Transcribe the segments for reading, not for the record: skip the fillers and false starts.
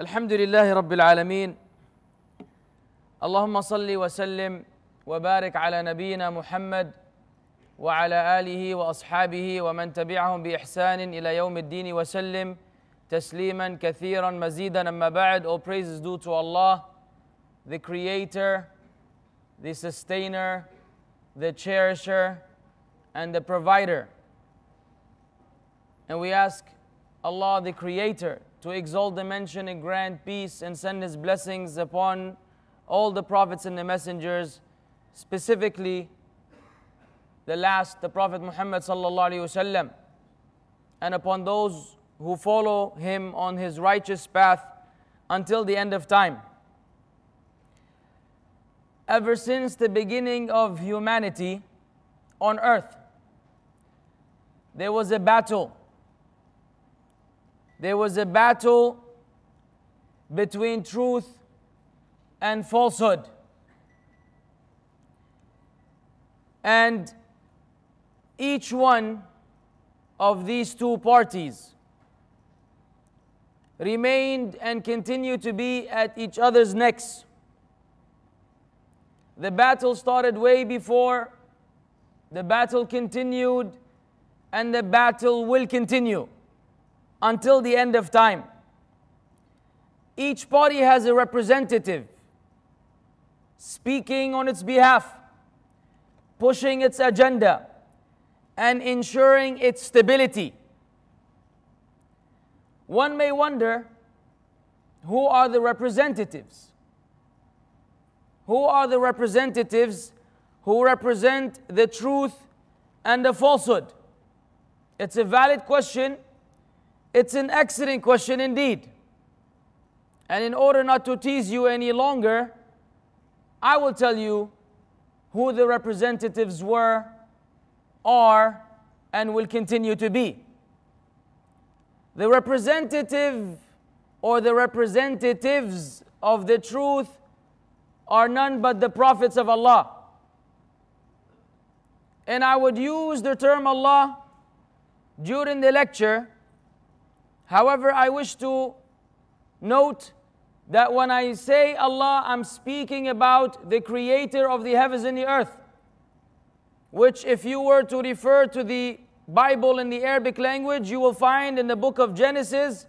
الحمد لله رب العالمين اللهم صل وسلم وبارك على نبينا محمد وعلى آله وأصحابه ومن تبعهم بإحسان إلى يوم الدين وسلم تسليما كثيرا مزيدا أما بعد. All praises due to Allah, the Creator, the Sustainer, the Cherisher, and the Provider. And we ask Allah, the Creator, to exalt the mention and grant peace and send His blessings upon all the prophets and the messengers, specifically the last, the Prophet Muhammad sallallahu alaihi wasallam, and upon those who follow him on his righteous path until the end of time. Ever since the beginning of humanity on earth, there was a battle. There was a battle between truth and falsehood. And each one of these two parties remained and continued to be at each other's necks. The battle started way before, the battle continued, and the battle will continue until the end of time. Each party has a representative speaking on its behalf, pushing its agenda, and ensuring its stability. One may wonder, who are the representatives? Who are the representatives who represent the truth and the falsehood? It's a valid question. It's an excellent question indeed. And in order not to tease you any longer, I will tell you who the representatives were, are, and will continue to be. The representative or the representatives of the truth are none but the prophets of Allah. And I would use the term Allah during the lecture. However, I wish to note that when I say Allah, I'm speaking about the creator of the heavens and the earth, which if you were to refer to the Bible in the Arabic language, you will find in the book of Genesis,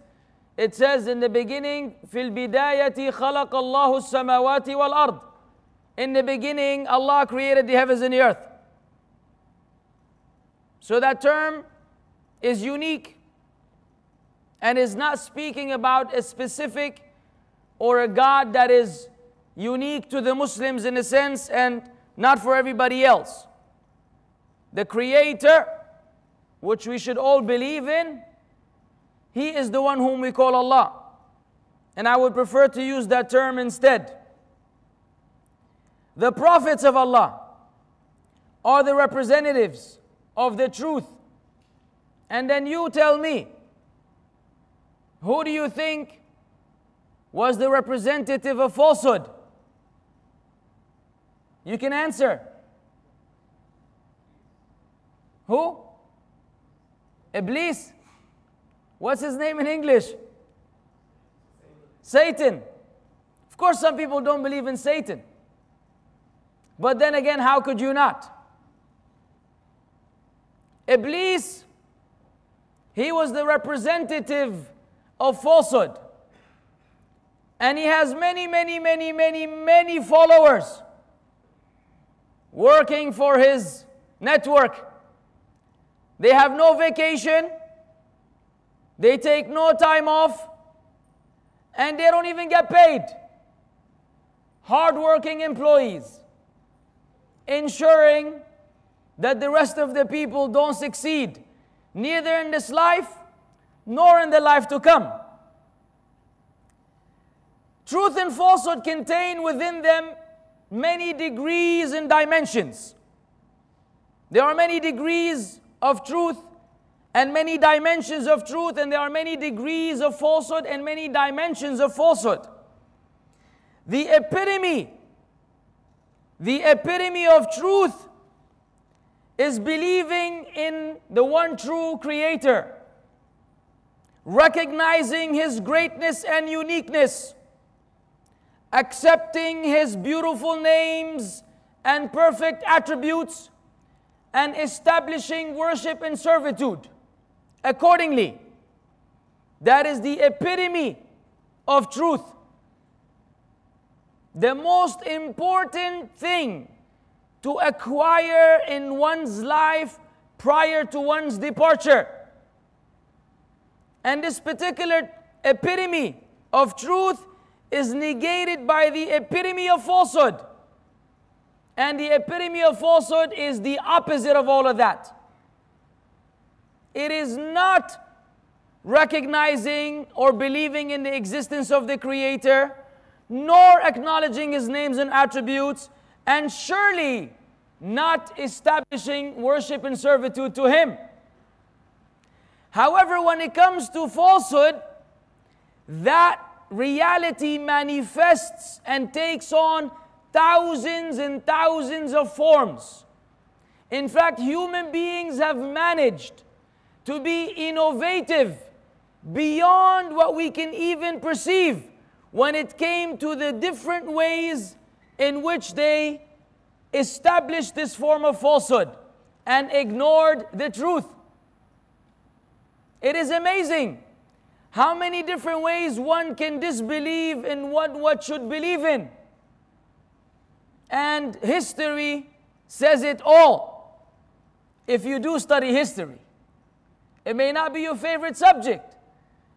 it says in the beginning, فِي الْبِدَايَةِ خَلَقَ اللَّهُ السَّمَاوَاتِ وَالْأَرْضِ. In the beginning, Allah created the heavens and the earth. So that term is unique and is not speaking about a specific or a God that is unique to the Muslims in a sense and not for everybody else. The Creator, which we should all believe in, He is the one whom we call Allah. And I would prefer to use that term instead. The prophets of Allah are the representatives of the truth. And then you tell me, who do you think was the representative of falsehood? You can answer. Who? Iblis. What's his name in English? Satan. Of course, some people don't believe in Satan. But then again, how could you not? Iblis, he was the representative of falsehood. And he has many followers working for his network. They have no vacation, they take no time off, and they don't even get paid. Hard-working employees, ensuring that the rest of the people don't succeed, neither in this life nor in the life to come. Truth and falsehood contain within them many degrees and dimensions. There are many degrees of truth and many dimensions of truth, and there are many degrees of falsehood and many dimensions of falsehood. The epitome of truth is believing in the one true Creator, recognizing His greatness and uniqueness, accepting His beautiful names and perfect attributes, and establishing worship in servitude accordingly. That is the epitome of truth. The most important thing to acquire in one's life prior to one's departure. And this particular epitome of truth is negated by the epitome of falsehood. And the epitome of falsehood is the opposite of all of that. It is not recognizing or believing in the existence of the Creator, nor acknowledging His names and attributes, and surely not establishing worship and servitude to Him. However, when it comes to falsehood, that reality manifests and takes on thousands and thousands of forms. In fact, human beings have managed to be innovative beyond what we can even perceive when it came to the different ways in which they established this form of falsehood and ignored the truth. It is amazing how many different ways one can disbelieve in what should believe in. And history says it all, if you do study history. It may not be your favorite subject,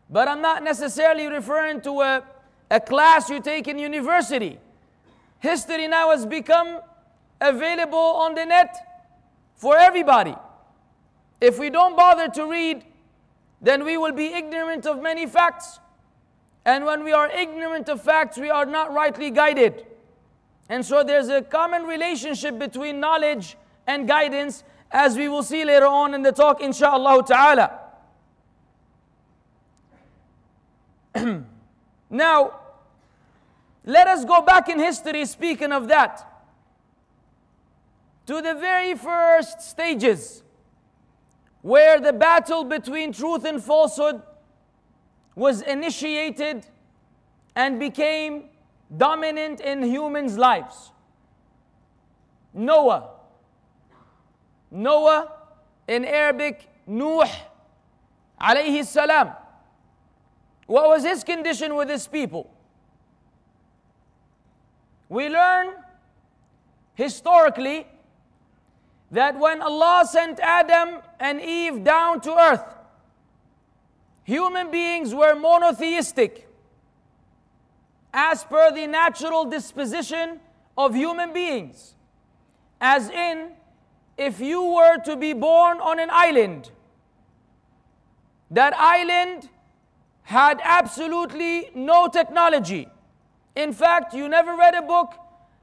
but I'm not necessarily referring to a class you take in university. History now has become available on the net for everybody. If we don't bother to read, then we will be ignorant of many facts. And when we are ignorant of facts, we are not rightly guided. And so there's a common relationship between knowledge and guidance, as we will see later on in the talk, inshaAllah ta'ala. Now, let us go back in history, speaking of that, to the very first stages where the battle between truth and falsehood was initiated and became dominant in humans' lives. Noah. Noah, in Arabic, Nuh, alayhi salam. What was his condition with his people? We learn historically that when Allah sent Adam and Eve down to earth, human beings were monotheistic as per the natural disposition of human beings. As in, if you were to be born on an island, that island had absolutely no technology. In fact, you never read a book,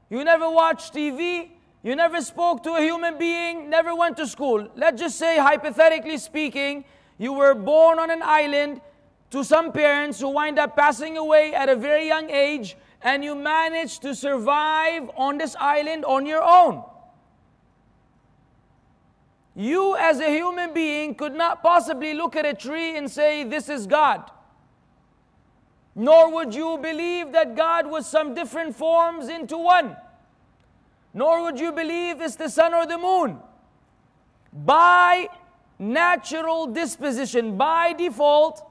you never watched TV, you never spoke to a human being, never went to school. Let's just say, hypothetically speaking, you were born on an island to some parents who wind up passing away at a very young age, and you managed to survive on this island on your own. You as a human being could not possibly look at a tree and say, this is God. Nor would you believe that God was some different forms into one. Nor would you believe it's the sun or the moon. By natural disposition, by default,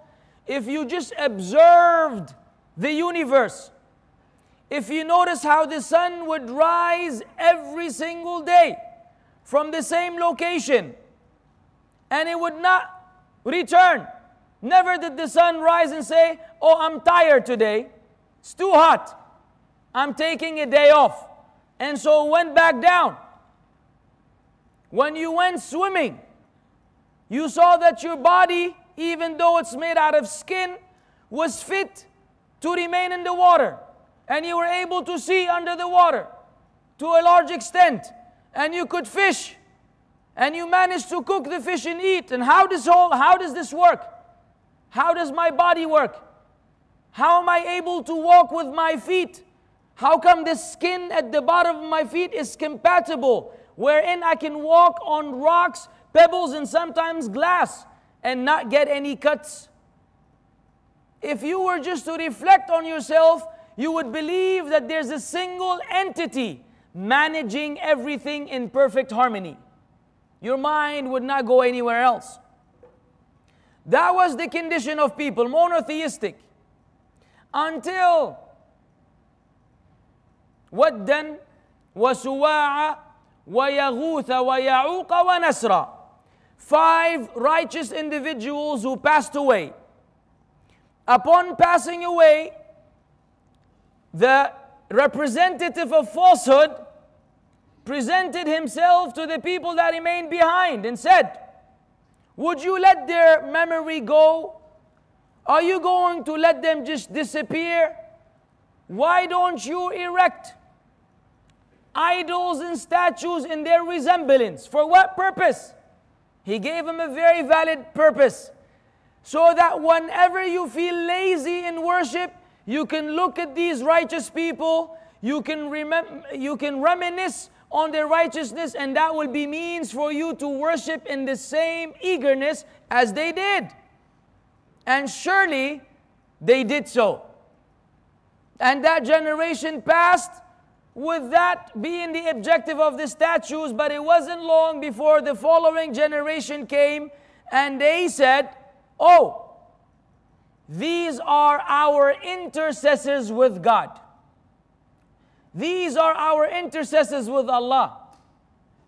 if you just observed the universe, if you notice how the sun would rise every single day, from the same location, and it would not return. Never did the sun rise and say, oh, I'm tired today, it's too hot, I'm taking a day off. And so it went back down. When you went swimming, you saw that your body, even though it's made out of skin, was fit to remain in the water, and you were able to see under the water to a large extent. And you could fish, and you managed to cook the fish and eat. And how does this work? How does my body work? How am I able to walk with my feet? How come the skin at the bottom of my feet is compatible, wherein I can walk on rocks, pebbles, and sometimes glass, and not get any cuts if you were just to reflect on yourself, you would believe that there's a single entity managing everything in perfect harmony. Your mind would not go anywhere else. That was the condition of people, monotheistic. Until Waddan wa Suwa'a wa Yaghutha wa Ya'uqa wa Nasra. 5 righteous individuals who passed away. Upon passing away, the representative of falsehood presented himself to the people that remained behind and said, would you let their memory go? Are you going to let them just disappear? Why don't you erect idols and statues in their resemblance? For what purpose? He gave him a very valid purpose. So that whenever you feel lazy in worship, you can look at these righteous people, you can reminisce on their righteousness, and that will be means for you to worship in the same eagerness as they did. And surely they did so. And that generation passed with that being the objective of the statues, but it wasn't long before the following generation came and they said, oh, these are our intercessors with God. These are our intercessors with Allah.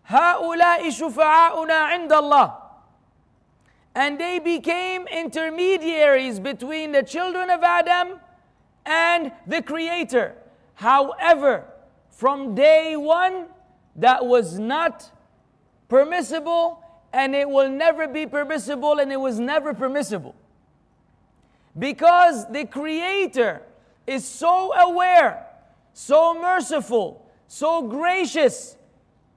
هَؤُلَاءِ شُفَعَاؤُنَا عِنْدَ اللَّهِ. And they became intermediaries between the children of Adam and the Creator. However, from day one, that was not permissible, and it will never be permissible, and it was never permissible. Because the Creator is so aware, so merciful, so gracious,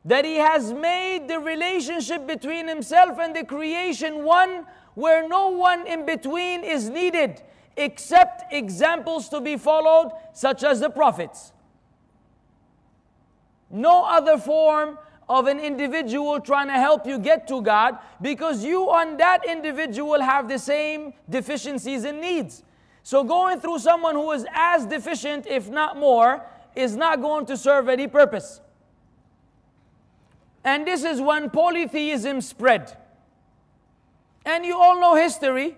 that He has made the relationship between Himself and the creation one where no one in between is needed except examples to be followed, such as the prophets. No other form of an individual trying to help you get to God, because you and that individual have the same deficiencies and needs. So going through someone who is as deficient, if not more, is not going to serve any purpose. And this is when polytheism spread. And you all know history.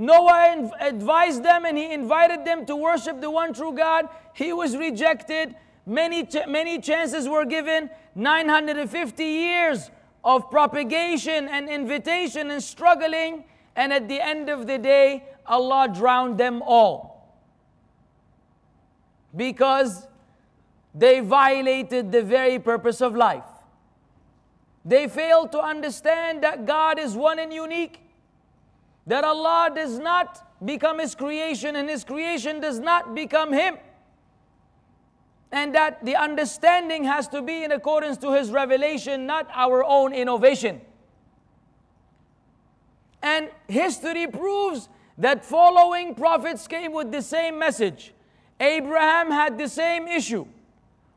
Noah advised them and he invited them to worship the one true God. He was rejected. Many chances were given. 950 years of propagation and invitation and struggling. And at the end of the day, Allah drowned them all because they violated the very purpose of life. They failed to understand that God is one and unique, that Allah does not become His creation and His creation does not become Him, and that the understanding has to be in accordance to His revelation, not our own innovation. And history proves that following prophets came with the same message. Abraham had the same issue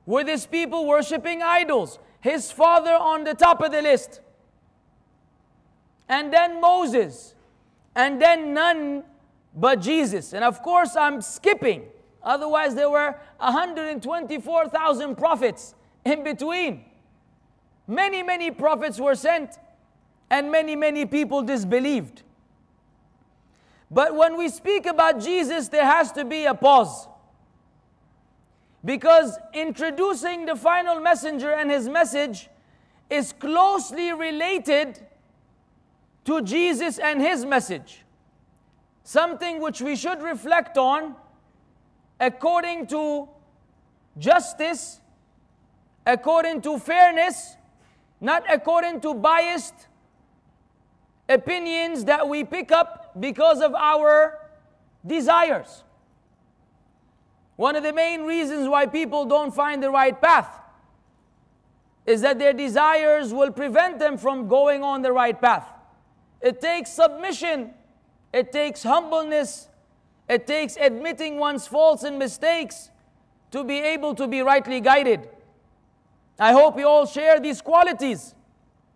with his people worshipping idols. His father on the top of the list. And then Moses. And then none but Jesus. And of course I'm skipping. Otherwise there were 124,000 prophets in between. Many prophets were sent. And many people disbelieved. But when we speak about Jesus, there has to be a pause. Because introducing the final messenger and his message is closely related to Jesus and his message. Something which we should reflect on according to justice, according to fairness, not according to biased opinions that we pick up because of our desires. One of the main reasons why people don't find the right path is that their desires will prevent them from going on the right path. It takes submission, it takes humbleness, it takes admitting one's faults and mistakes to be able to be rightly guided. I hope you all share these qualities,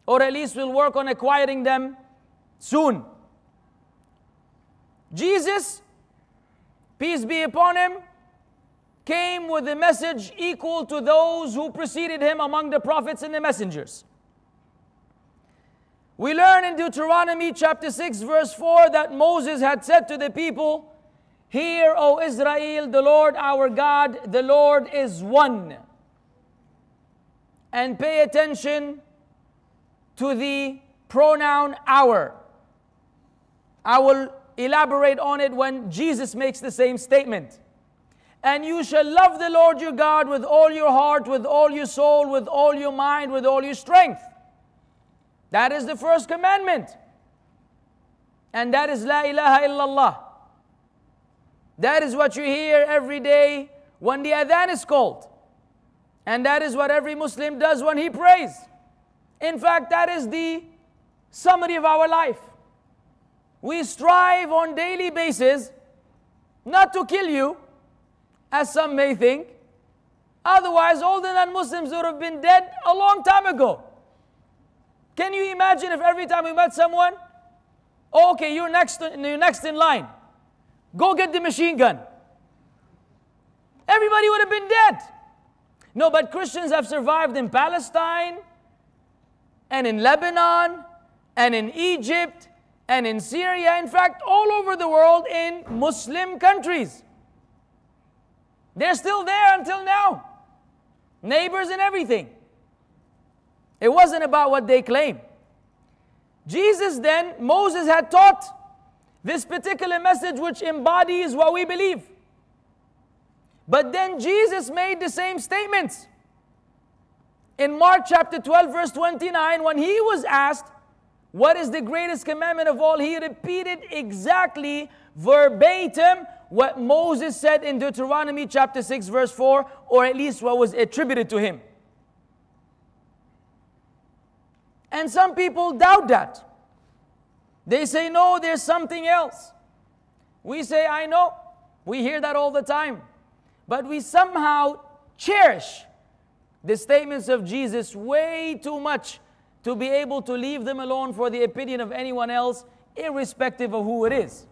or at least we'll work on acquiring them soon. Jesus peace be upon him, came with a message equal to those who preceded him among the prophets and the messengers. We learn in Deuteronomy chapter 6 verse 4 that Moses had said to the people, "Hear, O Israel, the Lord our God, the Lord is one." And pay attention to the pronoun "our." I will elaborate on it when Jesus makes the same statement. "And you shall love the Lord your God with all your heart, with all your soul, with all your mind, with all your strength." That is the first commandment. And that is la ilaha illallah. That is what you hear every day when the adhan is called. And that is what every Muslim does when he prays. In fact, that is the summary of our life. We strive on daily basis not to kill you, as some may think. Otherwise, all the non-Muslims would have been dead a long time ago. Can you imagine if every time we met someone, "Okay, you're next in line. Go get the machine gun." Everybody would have been dead. No, but Christians have survived in Palestine, and in Lebanon, and in Egypt, and in Syria. In fact, all over the world in Muslim countries. They're still there until now. Neighbors and everything. It wasn't about what they claim. Jesus then, Moses had taught this particular message which embodies what we believe. But then Jesus made the same statements. In Mark chapter 12 verse 29, when he was asked, "What is the greatest commandment of all?" he repeated exactly verbatim what Moses said in Deuteronomy chapter 6 verse 4, or at least what was attributed to him. And some people doubt that. They say, "No, there's something else." We say, "I know." We hear that all the time. But we somehow cherish the statements of Jesus way too much to be able to leave them alone for the opinion of anyone else, irrespective of who it is.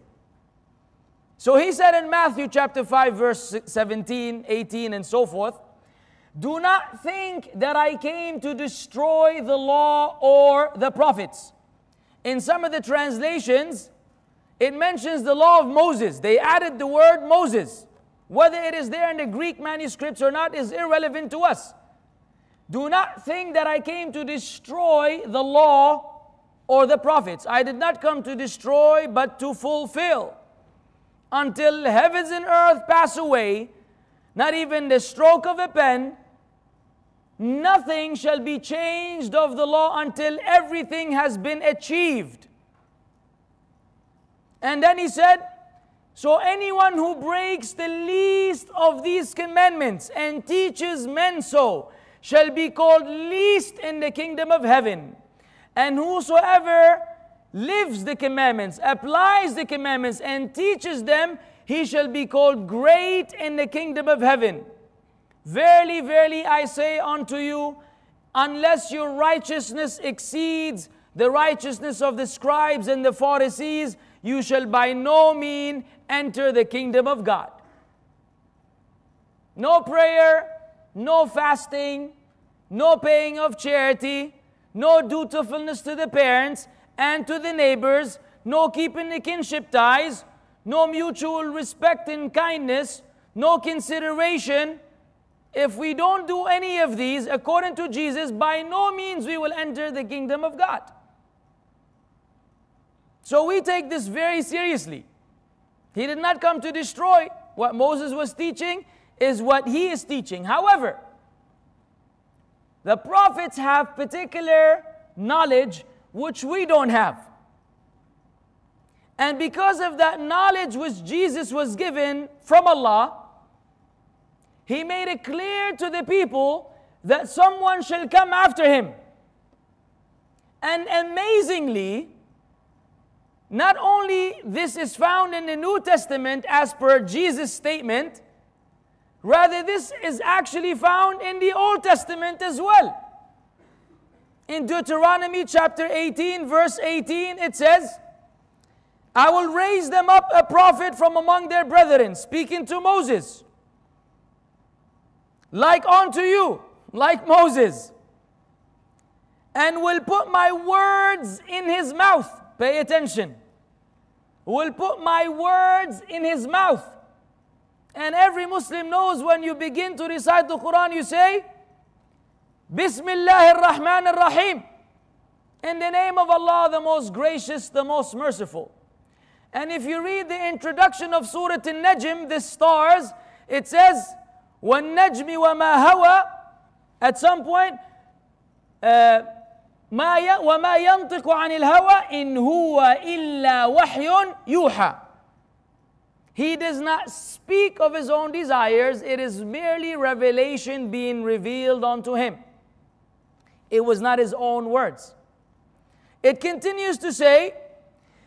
So he said in Matthew chapter 5, verse 17, 18, and so forth, "Do not think that I came to destroy the law or the prophets." In some of the translations, it mentions the law of Moses. They added the word Moses. Whether it is there in the Greek manuscripts or not is irrelevant to us. "Do not think that I came to destroy the law or the prophets. I did not come to destroy, but to fulfill. Until heavens and earth pass away, not even the stroke of a pen, nothing shall be changed of the law until everything has been achieved." And then he said, "So anyone who breaks the least of these commandments and teaches men so shall be called least in the kingdom of heaven. And whosoever lives the commandments, applies the commandments, and teaches them, he shall be called great in the kingdom of heaven. Verily, verily, I say unto you, unless your righteousness exceeds the righteousness of the scribes and the Pharisees, you shall by no means enter the kingdom of God." No prayer, no fasting, no paying of charity, no dutifulness to the parents and to the neighbors, no keeping the kinship ties, no mutual respect and kindness, no consideration. If we don't do any of these, according to Jesus, by no means we will enter the kingdom of God. So we take this very seriously. He did not come to destroy. What Moses was teaching is what he is teaching. However, the prophets have particular knowledge which we don't have. And because of that knowledge which Jesus was given from Allah, he made it clear to the people that someone shall come after him. And amazingly, not only this is found in the New Testament as per Jesus' statement, rather this is actually found in the Old Testament as well. In Deuteronomy chapter 18, verse 18, it says, I will raise them up a prophet from among their brethren, speaking to Moses, like unto you, like Moses, and will put my words in his mouth. Pay attention. Will put my words in his mouth. And every Muslim knows when you begin to recite the Quran, you say, Bismillahir Rahmanir Rahim. In the name of Allah, the most gracious, the most merciful. And if you read the introduction of Surah Al-Najm, the stars, it says, وَالنَّجْمِ وَمَا هَوَى. At some point, وَمَا يَنْطِقُ عَنِ الْهَوَى إِنْ هُوَ إِلَّا وَحْيٌ يُوحَى. He does not speak of his own desires. It is merely revelation being revealed unto him. It was not his own words. It continues to say,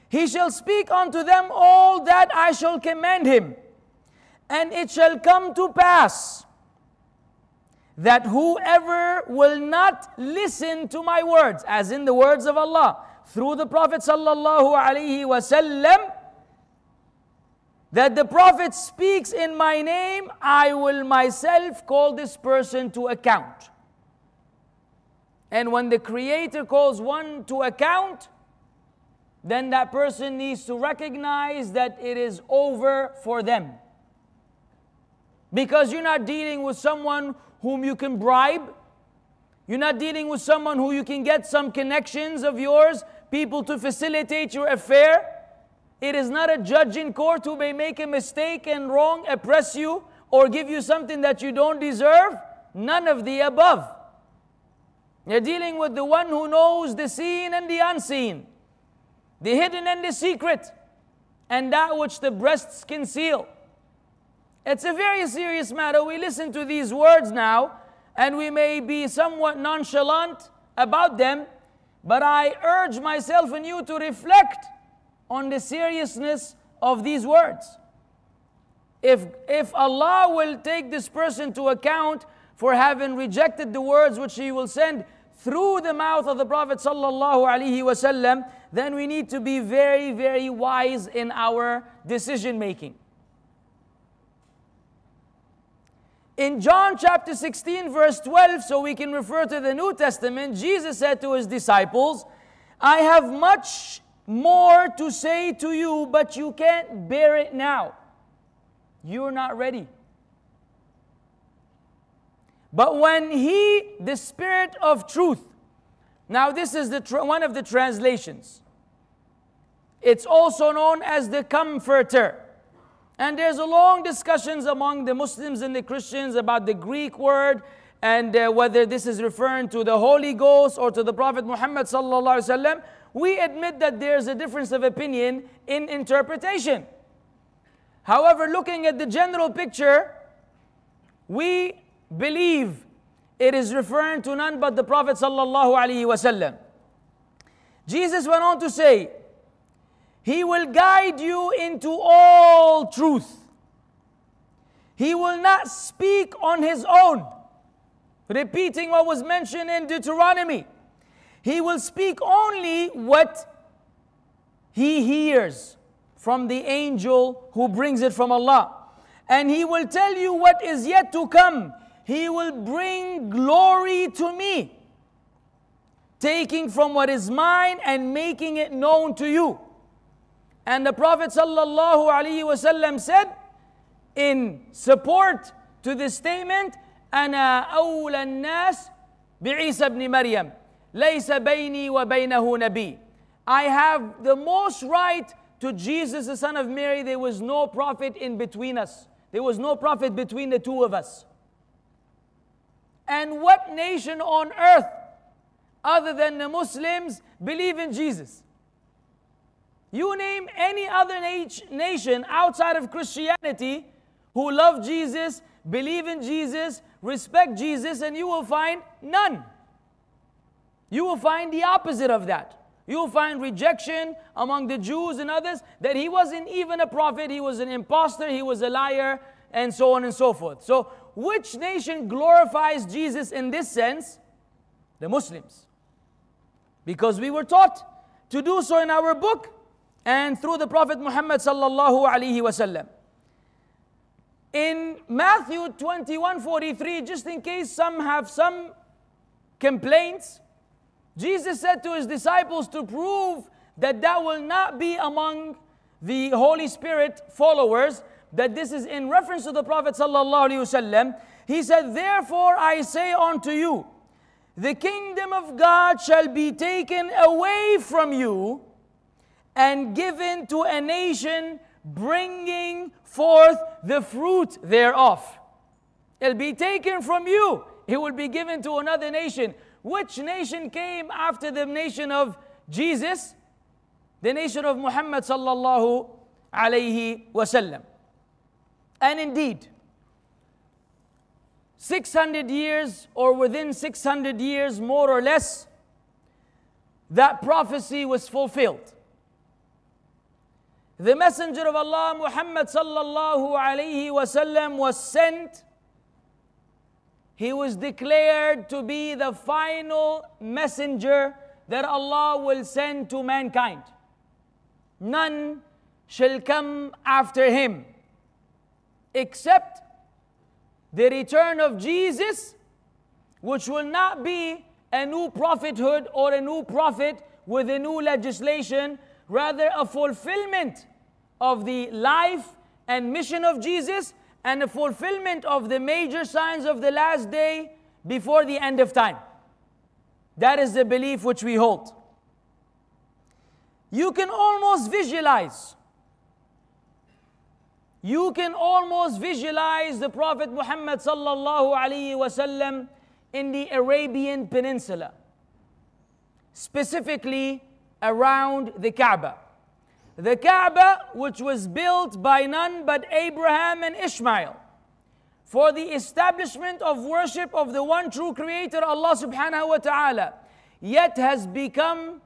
he shall speak unto them all that I shall command him. And it shall come to pass that whoever will not listen to my words, as in the words of Allah, through the Prophet ﷺ, that the Prophet speaks in my name, I will myself call this person to account. And when the Creator calls one to account, then that person needs to recognize that it is over for them. Because you're not dealing with someone whom you can bribe. You're not dealing with someone who you can get some connections of yours, people to facilitate your affair. It is not a judge in court who may make a mistake and wrong, oppress you, or give you something that you don't deserve. None of the above. You're dealing with the one who knows the seen and the unseen, the hidden and the secret, and that which the breasts conceal. It's a very serious matter. We listen to these words now, and we may be somewhat nonchalant about them, but I urge myself and you to reflect on the seriousness of these words. If Allah will take this person to account for having rejected the words which He will send through the mouth of the Prophet ﷺ, then we need to be very, very wise in our decision making. In John chapter 16 verse 12, so we can refer to the New Testament, Jesus said to his disciples, I have much more to say to you, but you can't bear it now. You're not ready. But when He, the Spirit of truth, now this is one of the translations. It's also known as the Comforter. And there's a long discussions among the Muslims and the Christians about the Greek word and whether this is referring to the Holy Ghost or to the Prophet Muhammad sallallahu alaihi wasallam. We admit that there's a difference of opinion in interpretation. However, looking at the general picture, we believe it is referring to none but the Prophet sallallahu alaihi wasallam. Jesus went on to say, He will guide you into all truth. He will not speak on His own, repeating what was mentioned in Deuteronomy. He will speak only what He hears from the angel who brings it from Allah. And He will tell you what is yet to come. He will bring glory to me, taking from what is mine and making it known to you. And the Prophet ﷺ said in support to this statement, أَنَا أَوْلَى النَّاسِ بِعِيسَى بْنِ مَرْيَمْ لَيْسَ بَيْنِي وَبَيْنَهُ نَبِيٌّ. I have the most right to Jesus, the son of Mary. There was no prophet in between us. There was no prophet between the two of us. And what nation on earth other than the Muslims believe in Jesus? You name any other nation outside of Christianity who love Jesus, believe in Jesus, respect Jesus, and you will find none. You will find the opposite of that. You will find rejection among the Jews and others that He wasn't even a prophet, He was an imposter, He was a liar, and so on and so forth. So which nation glorifies Jesus in this sense? The Muslims. Because we were taught to do so in our book. and through the Prophet Muhammad sallallahu alaihi wasallam. In Matthew 21:43, just in case some have some complaints, Jesus said to his disciples to prove that thou will not be among the Holy Spirit followers, that this is in reference to the Prophet sallallahu alaihi wasallam. He said, therefore I say unto you, the kingdom of God shall be taken away from you and given to a nation bringing forth the fruit thereof. It'll be taken from you. It will be given to another nation. Which nation came after the nation of Jesus? The nation of Muhammad sallallahu alayhi wasallam. And indeed, 600 years or within 600 years, more or less, that prophecy was fulfilled. The Messenger of Allah, Muhammad sallallahu alayhi wasallam, was sent. He was declared to be the final messenger that Allah will send to mankind. None shall come after him except the return of Jesus, which will not be a new prophethood or a new prophet with a new legislation, rather a fulfillment of the life and mission of Jesus and a fulfillment of the major signs of the last day before the end of time. That is the belief which we hold. You can almost visualize. You can almost visualize the Prophet Muhammad sallallahu alaihi wasallam in the Arabian Peninsula, specifically around the Kaaba. The Kaaba, which was built by none but Abraham and Ishmael for the establishment of worship of the one true creator, Allah subhanahu wa ta'ala, yet has become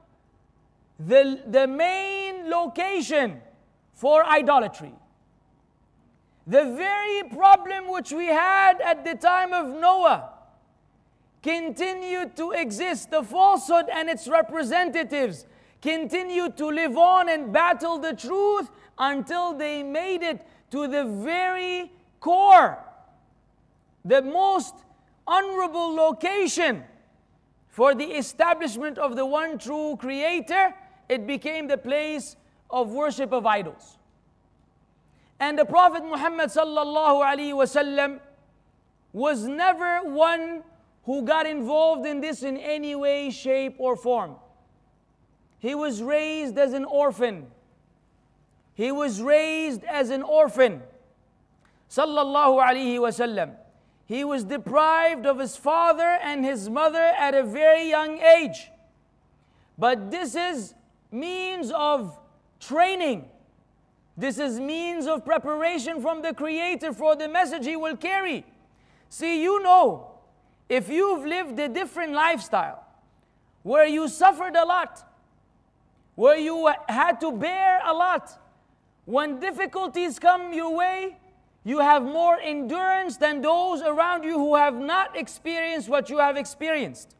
the main location for idolatry. The very problem which we had at the time of Noah continued to exist. The falsehood and its representatives continued to live on and battle the truth until they made it to the very core, the most honorable location for the establishment of the one true creator. It became the place of worship of idols. And the Prophet Muhammad sallallahu alaihi wasallam was never one who got involved in this in any way, shape, or form. He was raised as an orphan. He was raised as an orphan, sallallahu alaihi wasallam. He was deprived of his father and his mother at a very young age. But this is means of training. This is means of preparation from the Creator for the message He will carry. See, you know, if you've lived a different lifestyle, where you suffered a lot, where you had to bear a lot, when difficulties come your way, you have more endurance than those around you who have not experienced what you have experienced.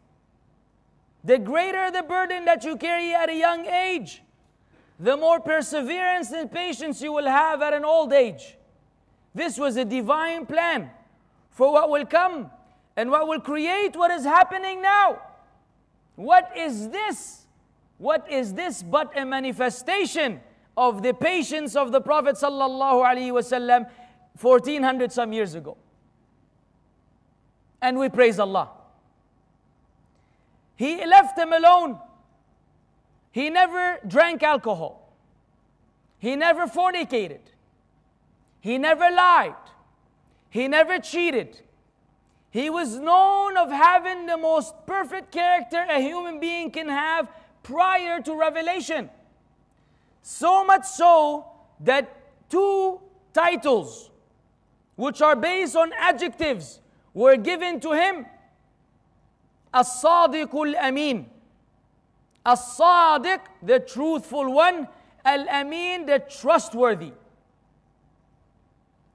The greater the burden that you carry at a young age, the more perseverance and patience you will have at an old age. This was a divine plan for what will come and what will create what is happening now. What is this? What is this but a manifestation of the patience of the Prophet sallallahu alaihi wasallam 1400 some years ago? And we praise Allah. He left them alone. He never drank alcohol. He never fornicated. He never lied. He never cheated. He was known of having the most perfect character a human being can have prior to revelation. So much so that two titles, which are based on adjectives, were given to him. As-Sadiqul Amin. As-Sadiq, the truthful one. Al-Amin, the trustworthy.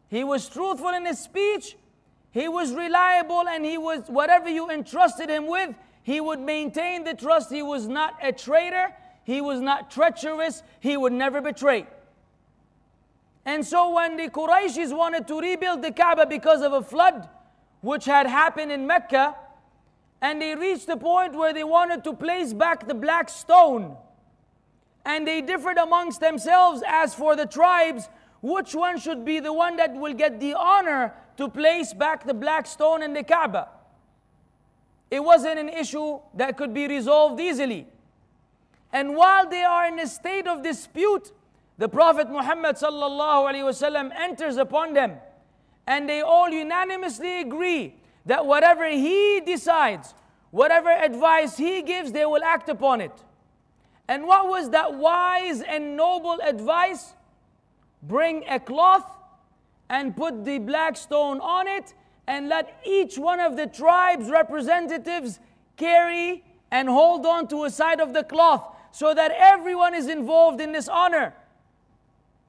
He was truthful in his speech. He was reliable, and he was, whatever you entrusted him with, he would maintain the trust. He was not a traitor. He was not treacherous. He would never betray. And so when the Qurayshis wanted to rebuild the Kaaba because of a flood which had happened in Mecca, and they reached the point where they wanted to place back the black stone, and they differed amongst themselves as for the tribes, which one should be the one that will get the honor to place back the black stone in the Kaaba. It wasn't an issue that could be resolved easily. And while they are in a state of dispute, the Prophet Muhammad sallallahu alaihi wasallam enters upon them, and they all unanimously agree that whatever he decides, whatever advice he gives, they will act upon it. And what was that wise and noble advice? Bring a cloth and put the black stone on it, and let each one of the tribe's representatives carry and hold on to a side of the cloth, so that everyone is involved in this honor.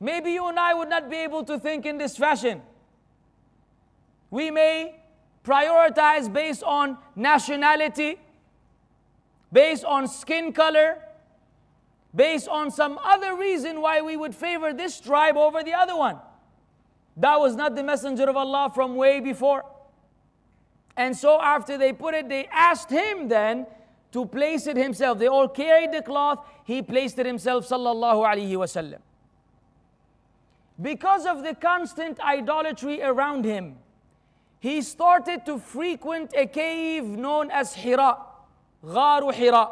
Maybe you and I would not be able to think in this fashion. We may prioritize based on nationality, based on skin color, based on some other reason why we would favor this tribe over the other one. That was not the Messenger of Allah from way before. And so after they put it, they asked him then to place it himself. They all carried the cloth. He placed it himself, sallallahu alaihi wasallam. Because of the constant idolatry around him, he started to frequent a cave known as Hira, Gharu Hira,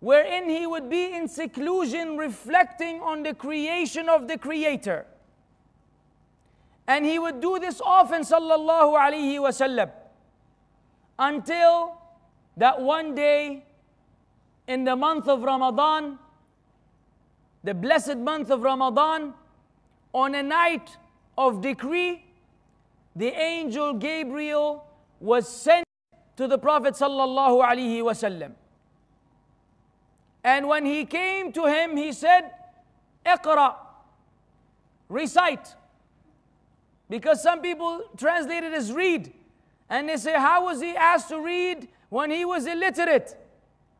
wherein he would be in seclusion reflecting on the creation of the Creator. And he would do this often, sallallahu alaihi wasallam, until that one day in the month of Ramadan, the blessed month of Ramadan, on a night of decree, the angel Gabriel was sent to the Prophet sallallahu alaihi wasallam. And when he came to him, he said, "Iqra," recite. Because some people translate it as read. And they say, how was he asked to read when he was illiterate?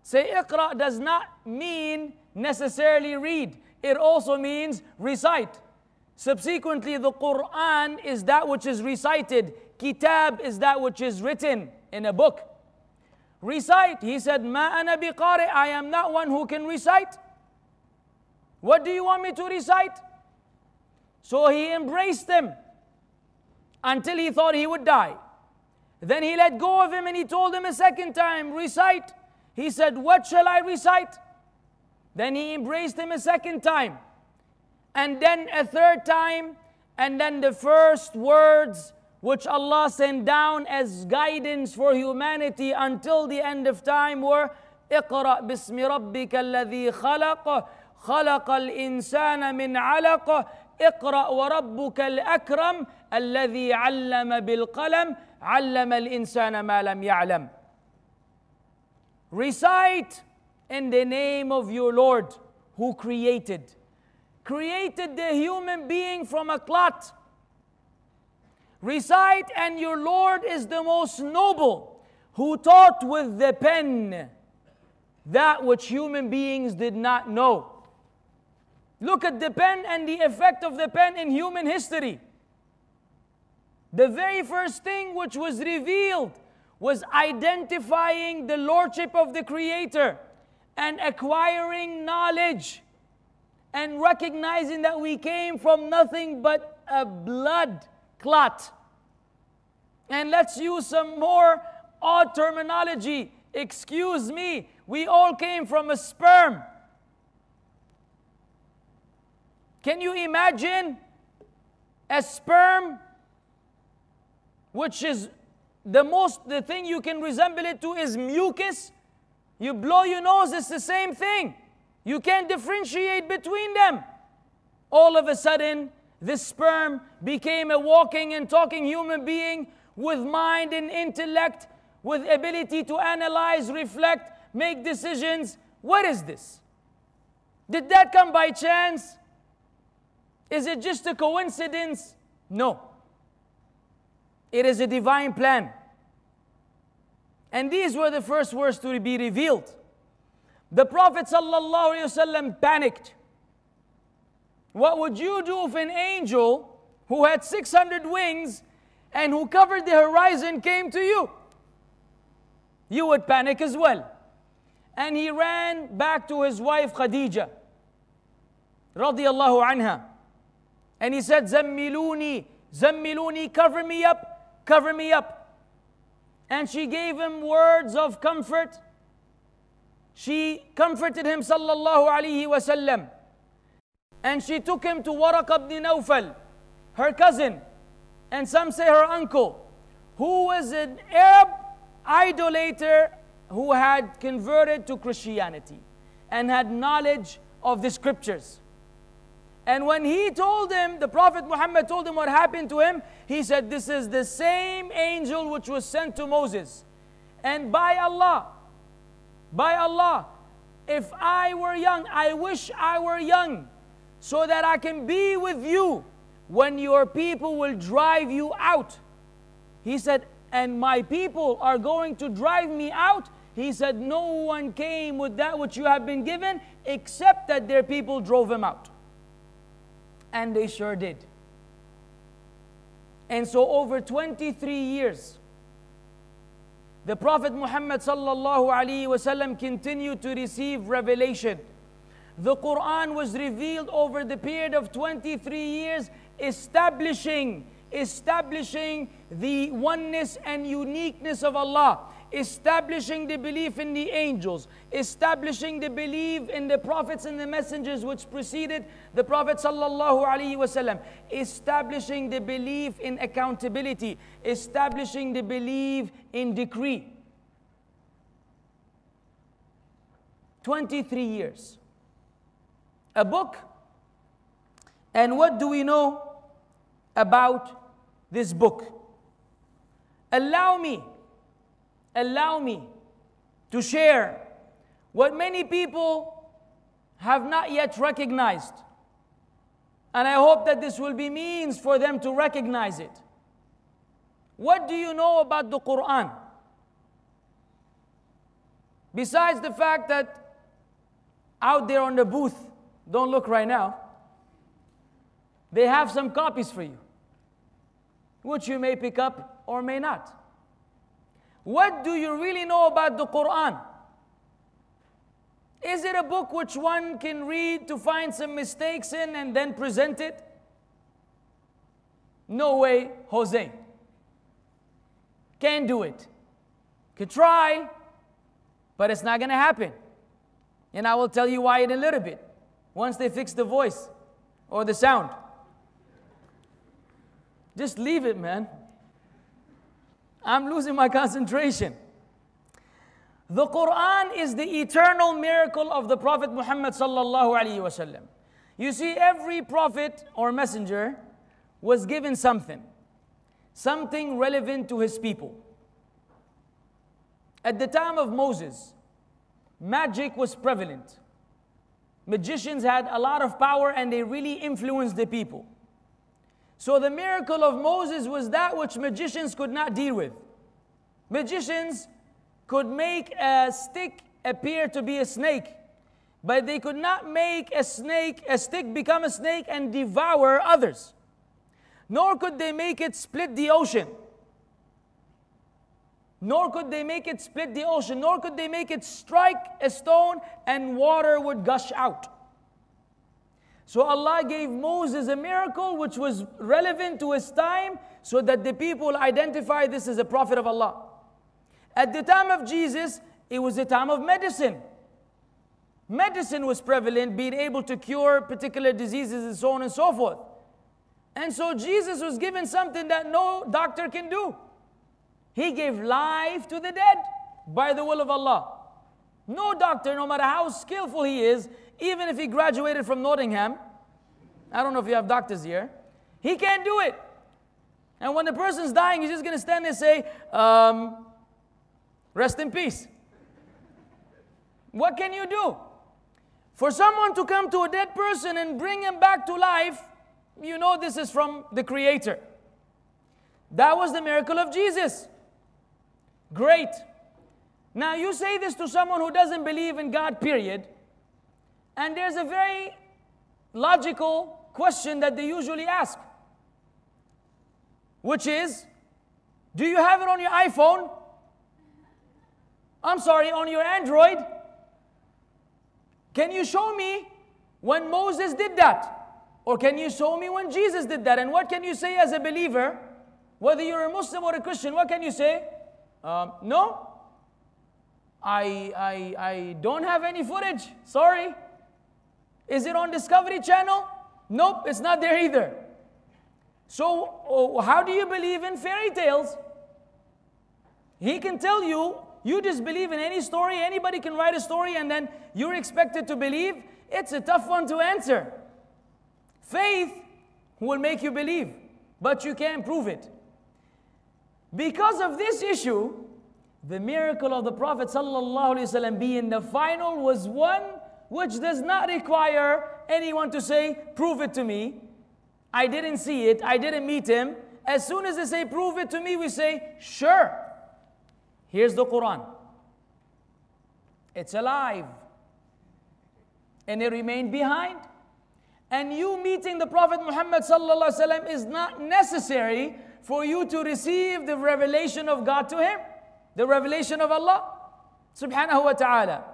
Say, Iqra does not mean necessarily read. It also means recite. Subsequently, the Quran is that which is recited. Kitab is that which is written in a book. Recite. He said, Ma ana biqari, I am not one who can recite. What do you want me to recite? So he embraced them until he thought he would die. Then he let go of him and he told him a second time, recite. He said, what shall I recite? Then he embraced him a second time, and then a third time, and then the first words which Allah sent down as guidance for humanity until the end of time were, اقرأ بسم ربك الذي خلق خلق الإنسان من علق اقرأ وربك الأكرم الذي علم بالقلم علم الإنسان ما لم يعلم. Recite in the name of your Lord who created the human being from a clot. Recite, and your Lord is the most noble who taught with the pen that which human beings did not know. Look at the pen and the effect of the pen in human history. The very first thing which was revealed was identifying the lordship of the Creator and acquiring knowledge and recognizing that we came from nothing but a blood clot. And let's use some more odd terminology. Excuse me, we all came from a sperm. Can you imagine a sperm, which is the thing you can resemble it to is mucus? You blow your nose, it's the same thing. You can't differentiate between them. All of a sudden, this sperm became a walking and talking human being with mind and intellect, with ability to analyze, reflect, make decisions. What is this? Did that come by chance? Is it just a coincidence? No. It is a divine plan. And these were the first words to be revealed. The Prophet ﷺ panicked. What would you do if an angel who had 600 wings and who covered the horizon came to you? You would panic as well. And he ran back to his wife Khadija radiallahu anha, and he said, Zammiluni, Zammiluni, cover me up, cover me up. And she gave him words of comfort. She comforted him sallallahu alaihi wasallam, and she took him to Waraq ibn Nawfal, her cousin, and some say her uncle, who was an Arab idolater who had converted to Christianity and had knowledge of the scriptures. And when he told him, the Prophet Muhammad told him what happened to him, he said, this is the same angel which was sent to Moses. And by Allah, if I were young, I wish I were young, so that I can be with you when your people will drive you out. He said, and my people are going to drive me out. He said, no one came with that which you have been given, except that their people drove him out. And they sure did. And so over 23 years, the Prophet Muhammad sallallahu alaihi wasallam continued to receive revelation. The Quran was revealed over the period of 23 years, establishing the oneness and uniqueness of Allah, establishing the belief in the angels, establishing the belief in the prophets and the messengers which preceded the Prophet sallallahu alaihi wasallam, establishing the belief in accountability, establishing the belief in decree. 23 years. A book. And what do we know about this book? Allow me to share what many people have not yet recognized, and I hope that this will be means for them to recognize it. What do you know about the Quran? Besides the fact that out there on the booth, don't look right now, they have some copies for you, which you may pick up or may not. What do you really know about the Quran? Is it a book which one can read to find some mistakes in and then present it? No way, Jose. Can't do it. Could try, but it's not going to happen. And I will tell you why in a little bit, once they fix the voice or the sound. Just leave it, man. I'm losing my concentration. The Quran is the eternal miracle of the Prophet Muhammad sallallahu alaihi wasallam. You see, every prophet or messenger was given something relevant to his people. At the time of Moses, magic was prevalent. Magicians had a lot of power and they really influenced the people. So the miracle of Moses was that which magicians could not deal with. Magicians could make a stick appear to be a snake, but they could not make a stick become a snake and devour others. Nor could they make it split the ocean. Nor could they make it split the ocean. Nor could they make it strike a stone and water would gush out. So Allah gave Moses a miracle which was relevant to his time, so that the people identify this as a prophet of Allah. At the time of Jesus, it was a time of medicine. Medicine was prevalent, being able to cure particular diseases and so on and so forth. And so Jesus was given something that no doctor can do. He gave life to the dead by the will of Allah. No doctor, no matter how skillful he is, even if he graduated from Nottingham, I don't know if you have doctors here, he can't do it. And when the person's dying, he's just going to stand there and say, rest in peace. What can you do? For someone to come to a dead person and bring him back to life, you know this is from the Creator. That was the miracle of Jesus. Great. Now you say this to someone who doesn't believe in God, period, and there's a very logical question that they usually ask, which is, do you have it on your iPhone? I'm sorry, on your Android? Can you show me when Moses did that? Or can you show me when Jesus did that? And what can you say as a believer, whether you're a Muslim or a Christian? What can you say? No, I don't have any footage. Sorry. Is it on Discovery Channel? Nope, it's not there either. So how do you believe in fairy tales? He can tell you, you just believe in any story. Anybody can write a story and then you're expected to believe. It's a tough one to answer. Faith will make you believe, but you can't prove it. Because of this issue, the miracle of the Prophet ﷺ being the final was one which does not require anyone to say, prove it to me. I didn't see it. I didn't meet him. As soon as they say, prove it to me, we say, sure. Here's the Quran. It's alive. And it remained behind. And you meeting the Prophet Muhammad ﷺ is not necessary for you to receive the revelation of God to him, the revelation of Allah subhanahu wa ta'ala.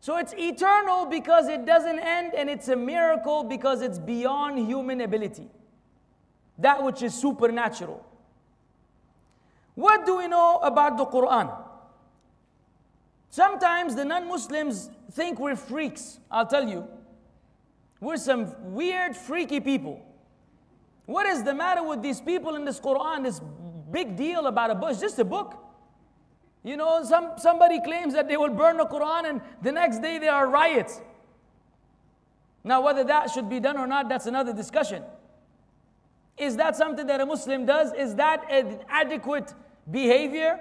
So it's eternal because it doesn't end, and it's a miracle because it's beyond human ability, that which is supernatural. What do we know about the Quran? Sometimes the non-Muslims think we're freaks. I'll tell you, we're some weird, freaky people. What is the matter with these people in this Quran? This big deal about a book. It's just a book. You know, somebody claims that they will burn the Quran and the next day there are riots. Now, whether that should be done or not, that's another discussion. Is that something that a Muslim does? Is that an adequate behavior?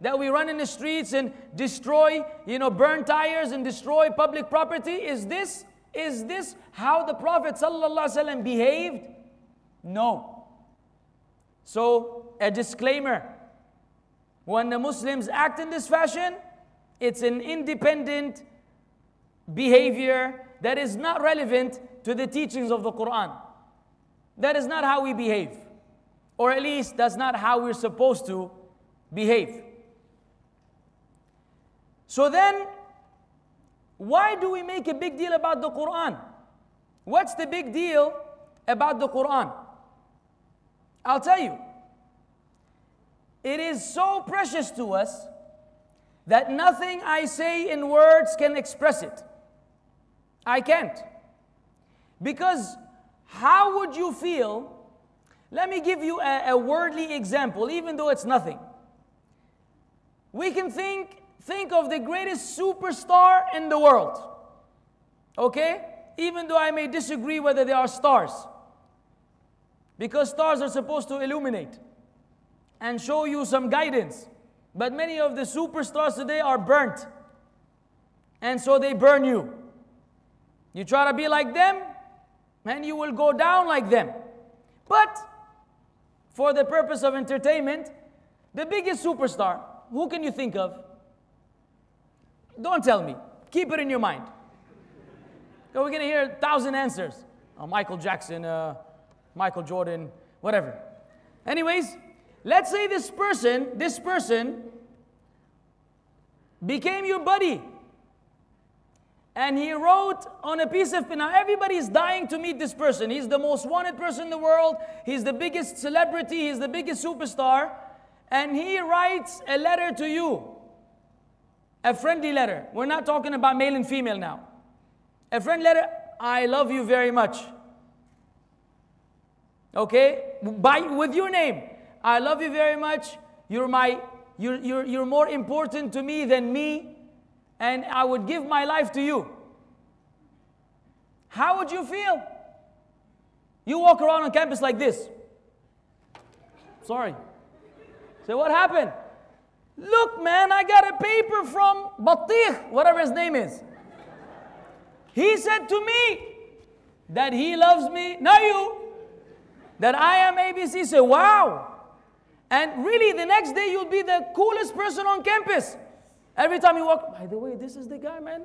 That we run in the streets and destroy, you know, burn tires and destroy public property? Is this how the Prophet ﷺ behaved? No. So, a disclaimer. When the Muslims act in this fashion, it's an independent behavior that is not relevant to the teachings of the Quran. That is not how we behave. Or at least, that's not how we're supposed to behave. So then, why do we make a big deal about the Quran? What's the big deal about the Quran? I'll tell you. It is so precious to us that nothing I say in words can express it. I can't. Because how would you feel? Let me give you a worldly example, even though it's nothing. We can think of the greatest superstar in the world. Okay? Even though I may disagree whether they are stars. Because stars are supposed to illuminate and show you some guidance. But many of the superstars today are burnt. And so they burn you. You try to be like them, and you will go down like them. But for the purpose of entertainment, the biggest superstar, who can you think of? Don't tell me. Keep it in your mind. So we're going to hear 1,000 answers. Oh, Michael Jackson, Michael Jordan, whatever. Anyways, let's say this person became your buddy. And he wrote on a piece of paper. Now everybody's dying to meet this person. He's the most wanted person in the world. He's the biggest celebrity. He's the biggest superstar. And he writes a letter to you. A friendly letter. We're not talking about male and female now. A friendly letter. I love you very much. Okay? With your name. I love you very much. You're more important to me than me, and I would give my life to you. How would you feel? You walk around on campus like this. Sorry. So what happened? Look, man, I got a paper from Batikh, whatever his name is. He said to me that he loves me, not you, that I am ABC. So wow. And really, the next day, you'll be the coolest person on campus. Every time you walk, by the way, this is the guy, man.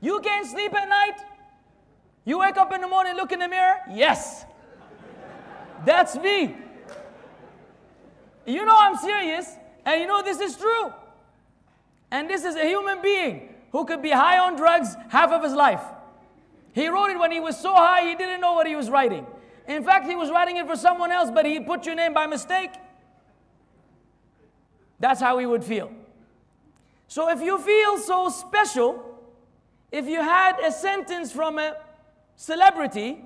You can't sleep at night. You wake up in the morning, look in the mirror. Yes. That's me. You know I'm serious, and you know this is true. And this is a human being who could be high on drugs half of his life. He wrote it when he was so high, he didn't know what he was writing. In fact, he was writing it for someone else, but he put your name by mistake. That's how he would feel. So if you feel so special, if you had a sentence from a celebrity,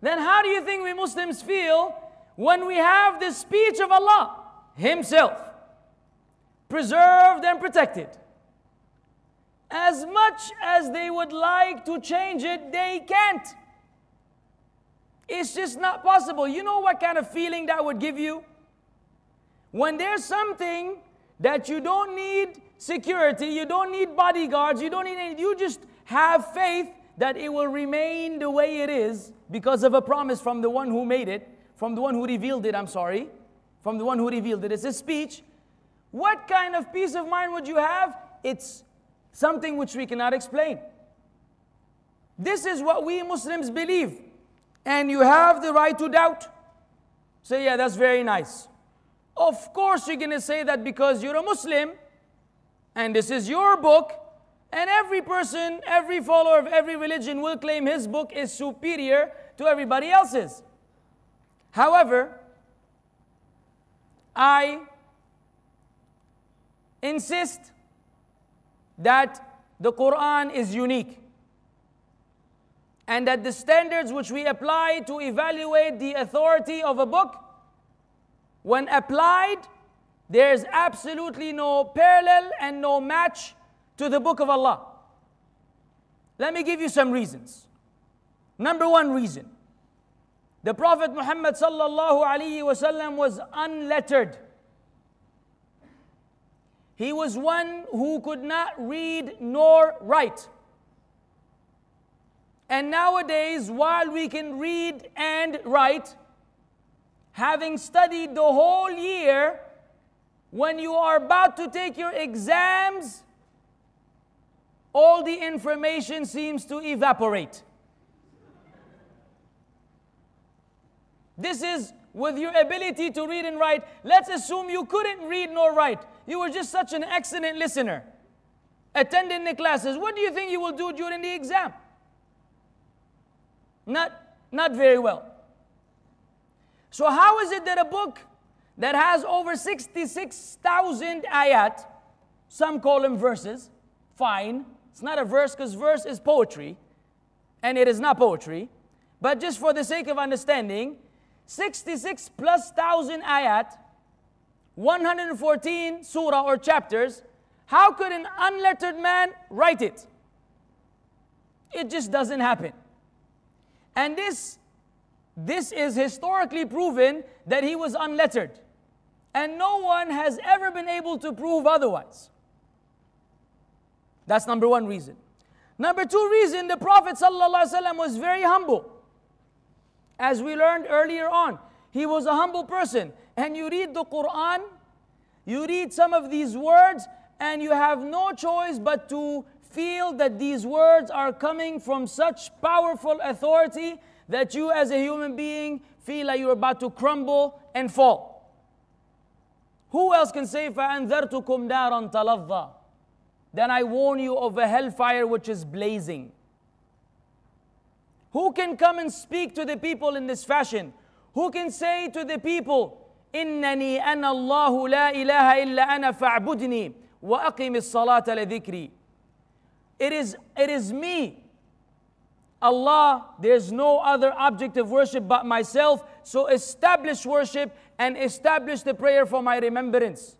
then how do you think we Muslims feel when we have the speech of Allah Himself, preserved and protected? As much as they would like to change it, they can't. It's just not possible. You know what kind of feeling that would give you? When there's something that you don't need security, you don't need bodyguards, you don't need anything, you just have faith that it will remain the way it is because of a promise from the one who made it, from the one who revealed it, from the one who revealed it. It's a speech. What kind of peace of mind would you have? It's something which we cannot explain. This is what we Muslims believe. And you have the right to doubt. Say, yeah, that's very nice. Of course you're going to say that because you're a Muslim, and this is your book, and every person, every follower of every religion will claim his book is superior to everybody else's. However, I insist that the Quran is unique, and that the standards which we apply to evaluate the authority of a book, when applied, there's absolutely no parallel and no match to the book of Allah. Let me give you some reasons. Number one reason, the Prophet Muhammad sallallahu alaihi wasallam was unlettered. He was one who could not read nor write. And nowadays, while we can read and write, having studied the whole year, when you are about to take your exams, all the information seems to evaporate. This is with your ability to read and write. Let's assume you couldn't read nor write. You were just such an excellent listener, attending the classes. What do you think you will do during the exam? Not very well. So how is it that a book that has over 66,000 ayat, some call them verses, fine, it's not a verse because verse is poetry, and it is not poetry, but just for the sake of understanding, 66 plus 1,000 ayat, 114 surah or chapters, how could an unlettered man write it? It just doesn't happen. And this is historically proven that he was unlettered. And no one has ever been able to prove otherwise. That's number one reason. Number two reason, the Prophet ﷺ was very humble. As we learned earlier on, he was a humble person. And you read the Quran, you read some of these words, and you have no choice but to feel that these words are coming from such powerful authority that you as a human being feel like you're about to crumble and fall. Who else can say, فَأَنذَرْتُكُمْ دَارًا تَلَظَّى, then I warn you of a hellfire which is blazing. Who can come and speak to the people in this fashion? Who can say to the people, إِنَّنِي أَنَا اللَّهُ لَا إِلَهَ إِلَّا أَنَا فَاعْبُدْنِي وَأَقِمِ الصَّلَاةَ لَذِكْرِي. It is me, Allah, there's no other object of worship but myself, so establish worship and establish the prayer for my remembrance.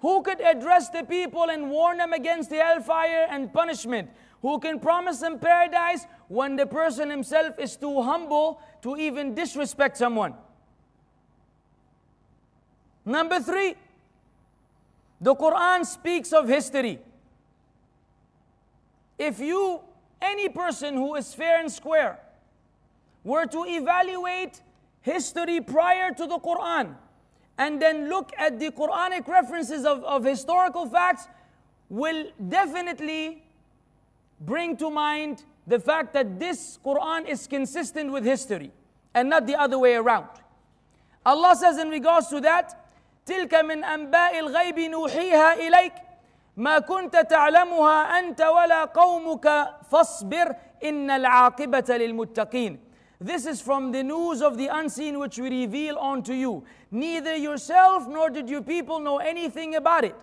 Who could address the people and warn them against the hellfire and punishment? Who can promise them paradise when the person himself is too humble to even disrespect someone? Number three, the Quran speaks of history. If you, any person who is fair and square, were to evaluate history prior to the Quran and then look at the Quranic references of historical facts will definitely bring to mind the fact that this Quran is consistent with history and not the other way around. Allah says in regards to that, تِلْكَ مِنْ أَنْبَاءِ الْغَيْبِ نُوحِيهَا إِلَيْكَ مَا كُنْتَ تَعْلَمُهَا أَنْتَ وَلَا قَوْمُكَ فَاصْبِرْ إِنَّ الْعَاقِبَةَ لِلْمُتَّقِينَ. This is from the news of the unseen which we reveal unto you. Neither yourself nor did your people know anything about it.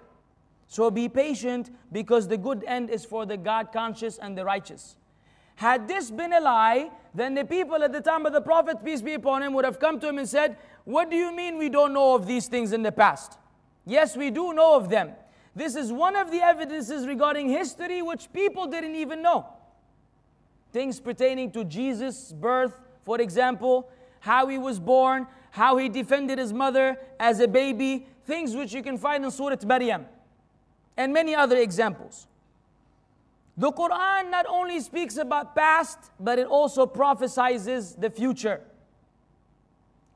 So be patient, because the good end is for the God-conscious and the righteous. Had this been a lie, then the people at the time of the Prophet, peace be upon him, would have come to him and said, what do you mean we don't know of these things in the past? Yes, we do know of them. This is one of the evidences regarding history which people didn't even know. Things pertaining to Jesus' birth, for example, how he was born, how he defended his mother as a baby, things which you can find in Surah Maryam, and many other examples. The Quran not only speaks about past, but it also prophesizes the future.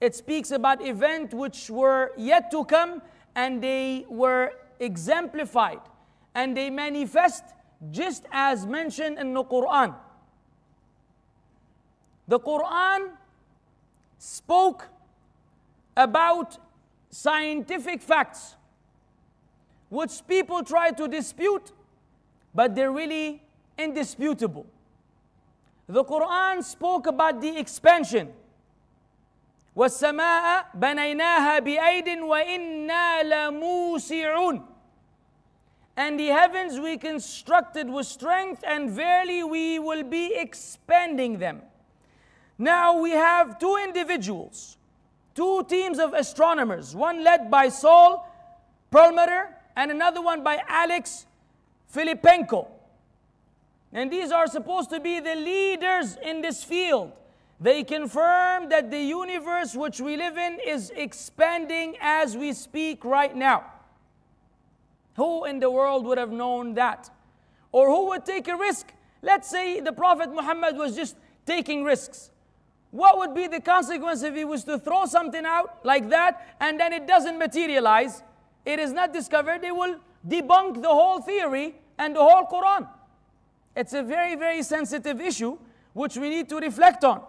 It speaks about events which were yet to come, and they were exemplified, and they manifest just as mentioned in the Quran. The Quran spoke about scientific facts which people try to dispute, but they're really indisputable. The Quran spoke about the expansion. وَالسَّمَاءَ بَنَيْنَاهَا بِأَيْدٍ وَإِنَّا لَمُوسِعُونَ. And the heavens we constructed with strength, and verily we will be expanding them. Now we have two individuals, two teams of astronomers, one led by Saul Perlmutter and another one by Alex Filipenko. And these are supposed to be the leaders in this field. They confirm that the universe which we live in is expanding as we speak right now. Who in the world would have known that? Or who would take a risk? Let's say the Prophet Muhammad was just taking risks. What would be the consequence if he was to throw something out like that and then it doesn't materialize? It is not discovered. They will debunk the whole theory and the whole Quran. It's a very, very sensitive issue which we need to reflect on.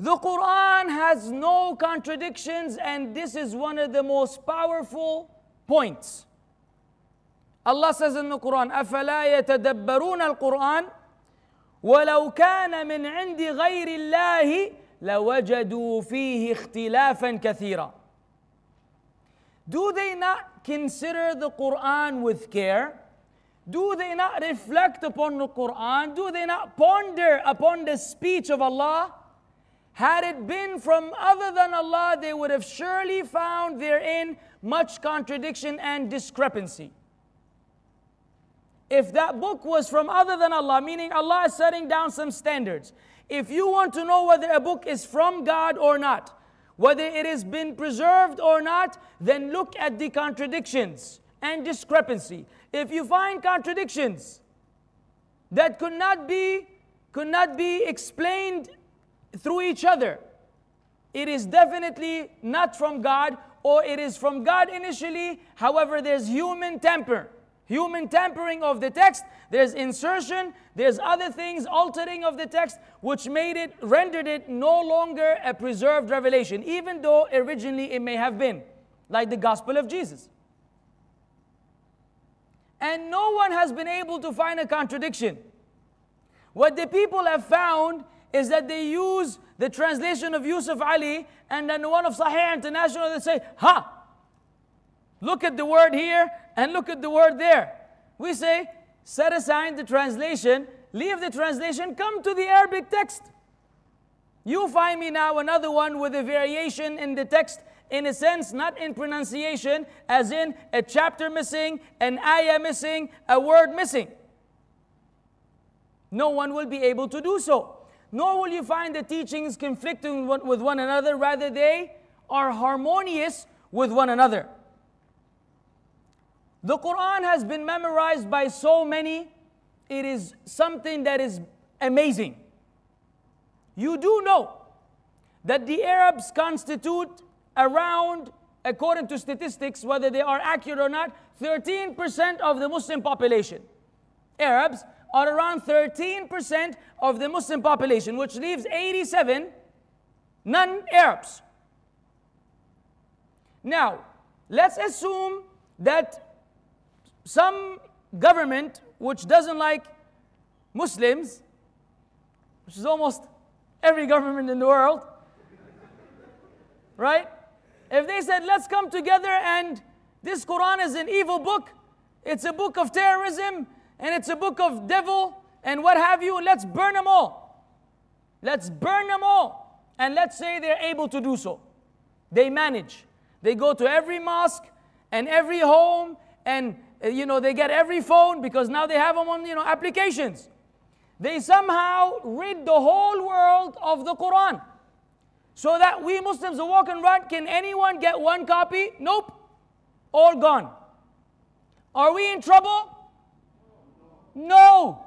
The Quran has no contradictions, and this is one of the most powerful points. Allah says in the Quran, أَفَلَا يَتَدَبَّرُونَ الْقُرْآنَ وَلَوْ كَانَ مِنْ عِنْدِ غَيْرِ اللَّهِ لَوَجَدُوا فِيهِ اخْتِلَافًا كَثِيرًا. Do they not consider the Quran with care? Do they not reflect upon the Quran? Do they not ponder upon the speech of Allah? Had it been from other than Allah, they would have surely found therein much contradiction and discrepancy. If that book was from other than Allah, meaning Allah is setting down some standards. If you want to know whether a book is from God or not, whether it has been preserved or not, then look at the contradictions and discrepancy. If you find contradictions that could not be explained through each other, it is definitely not from God, or it is from God initially. However, there's human tampering of the text, there's insertion, there's other things, altering of the text, which rendered it no longer a preserved revelation, even though originally it may have been, like the Gospel of Jesus. And no one has been able to find a contradiction. What the people have found is that they use the translation of Yusuf Ali, and then one of Sahih International, they say, ha! Look at the word here and look at the word there. We say, set aside the translation, leave the translation, come to the Arabic text. You find me now another one with a variation in the text, in a sense, not in pronunciation, as in a chapter missing, an ayah missing, a word missing. No one will be able to do so. Nor will you find the teachings conflicting with one another, rather they are harmonious with one another. The Quran has been memorized by so many, it is something that is amazing. You do know that the Arabs constitute around, according to statistics, whether they are accurate or not, 13% of the Muslim population. Arabs are around 13% of the Muslim population, which leaves 87 non-Arabs. Now, let's assume that some government which doesn't like Muslims, which is almost every government in the world, right? If they said, let's come together and this Quran is an evil book, it's a book of terrorism, and it's a book of devil, and what have you, let's burn them all. Let's burn them all. And let's say they're able to do so. They manage. They go to every mosque and every home, and they get every phone because now they have them on applications. They somehow rid the whole world of the Quran so that we Muslims who walk and run, can anyone get one copy? Nope. All gone. Are we in trouble? No.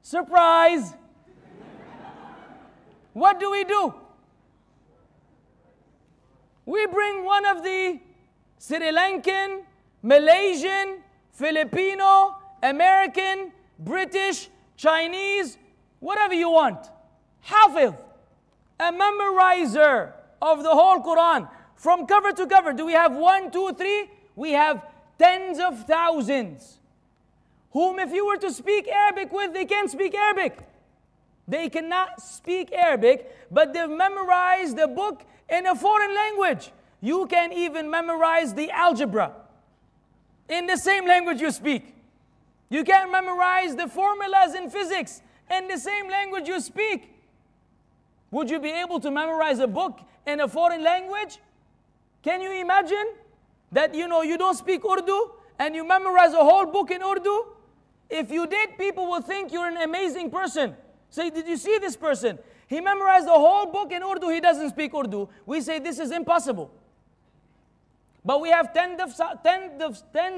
Surprise. What do? We bring one of the Sri Lankan, Malaysian, Filipino, American, British, Chinese, whatever you want. Hafiz, a memorizer of the whole Quran, from cover to cover. Do we have 1, 2, 3? We have tens of thousands, whom if you were to speak Arabic with, they can't speak Arabic. They cannot speak Arabic, but they've memorized the book in a foreign language. You can even memorize the algebra in the same language you speak. You can memorize the formulas in physics in the same language you speak. Would you be able to memorize a book in a foreign language? Can you imagine that, you don't speak Urdu and you memorize a whole book in Urdu? If you did, people will think you're an amazing person. Say, did you see this person? He memorized the whole book in Urdu. He doesn't speak Urdu. We say this is impossible. But we have tens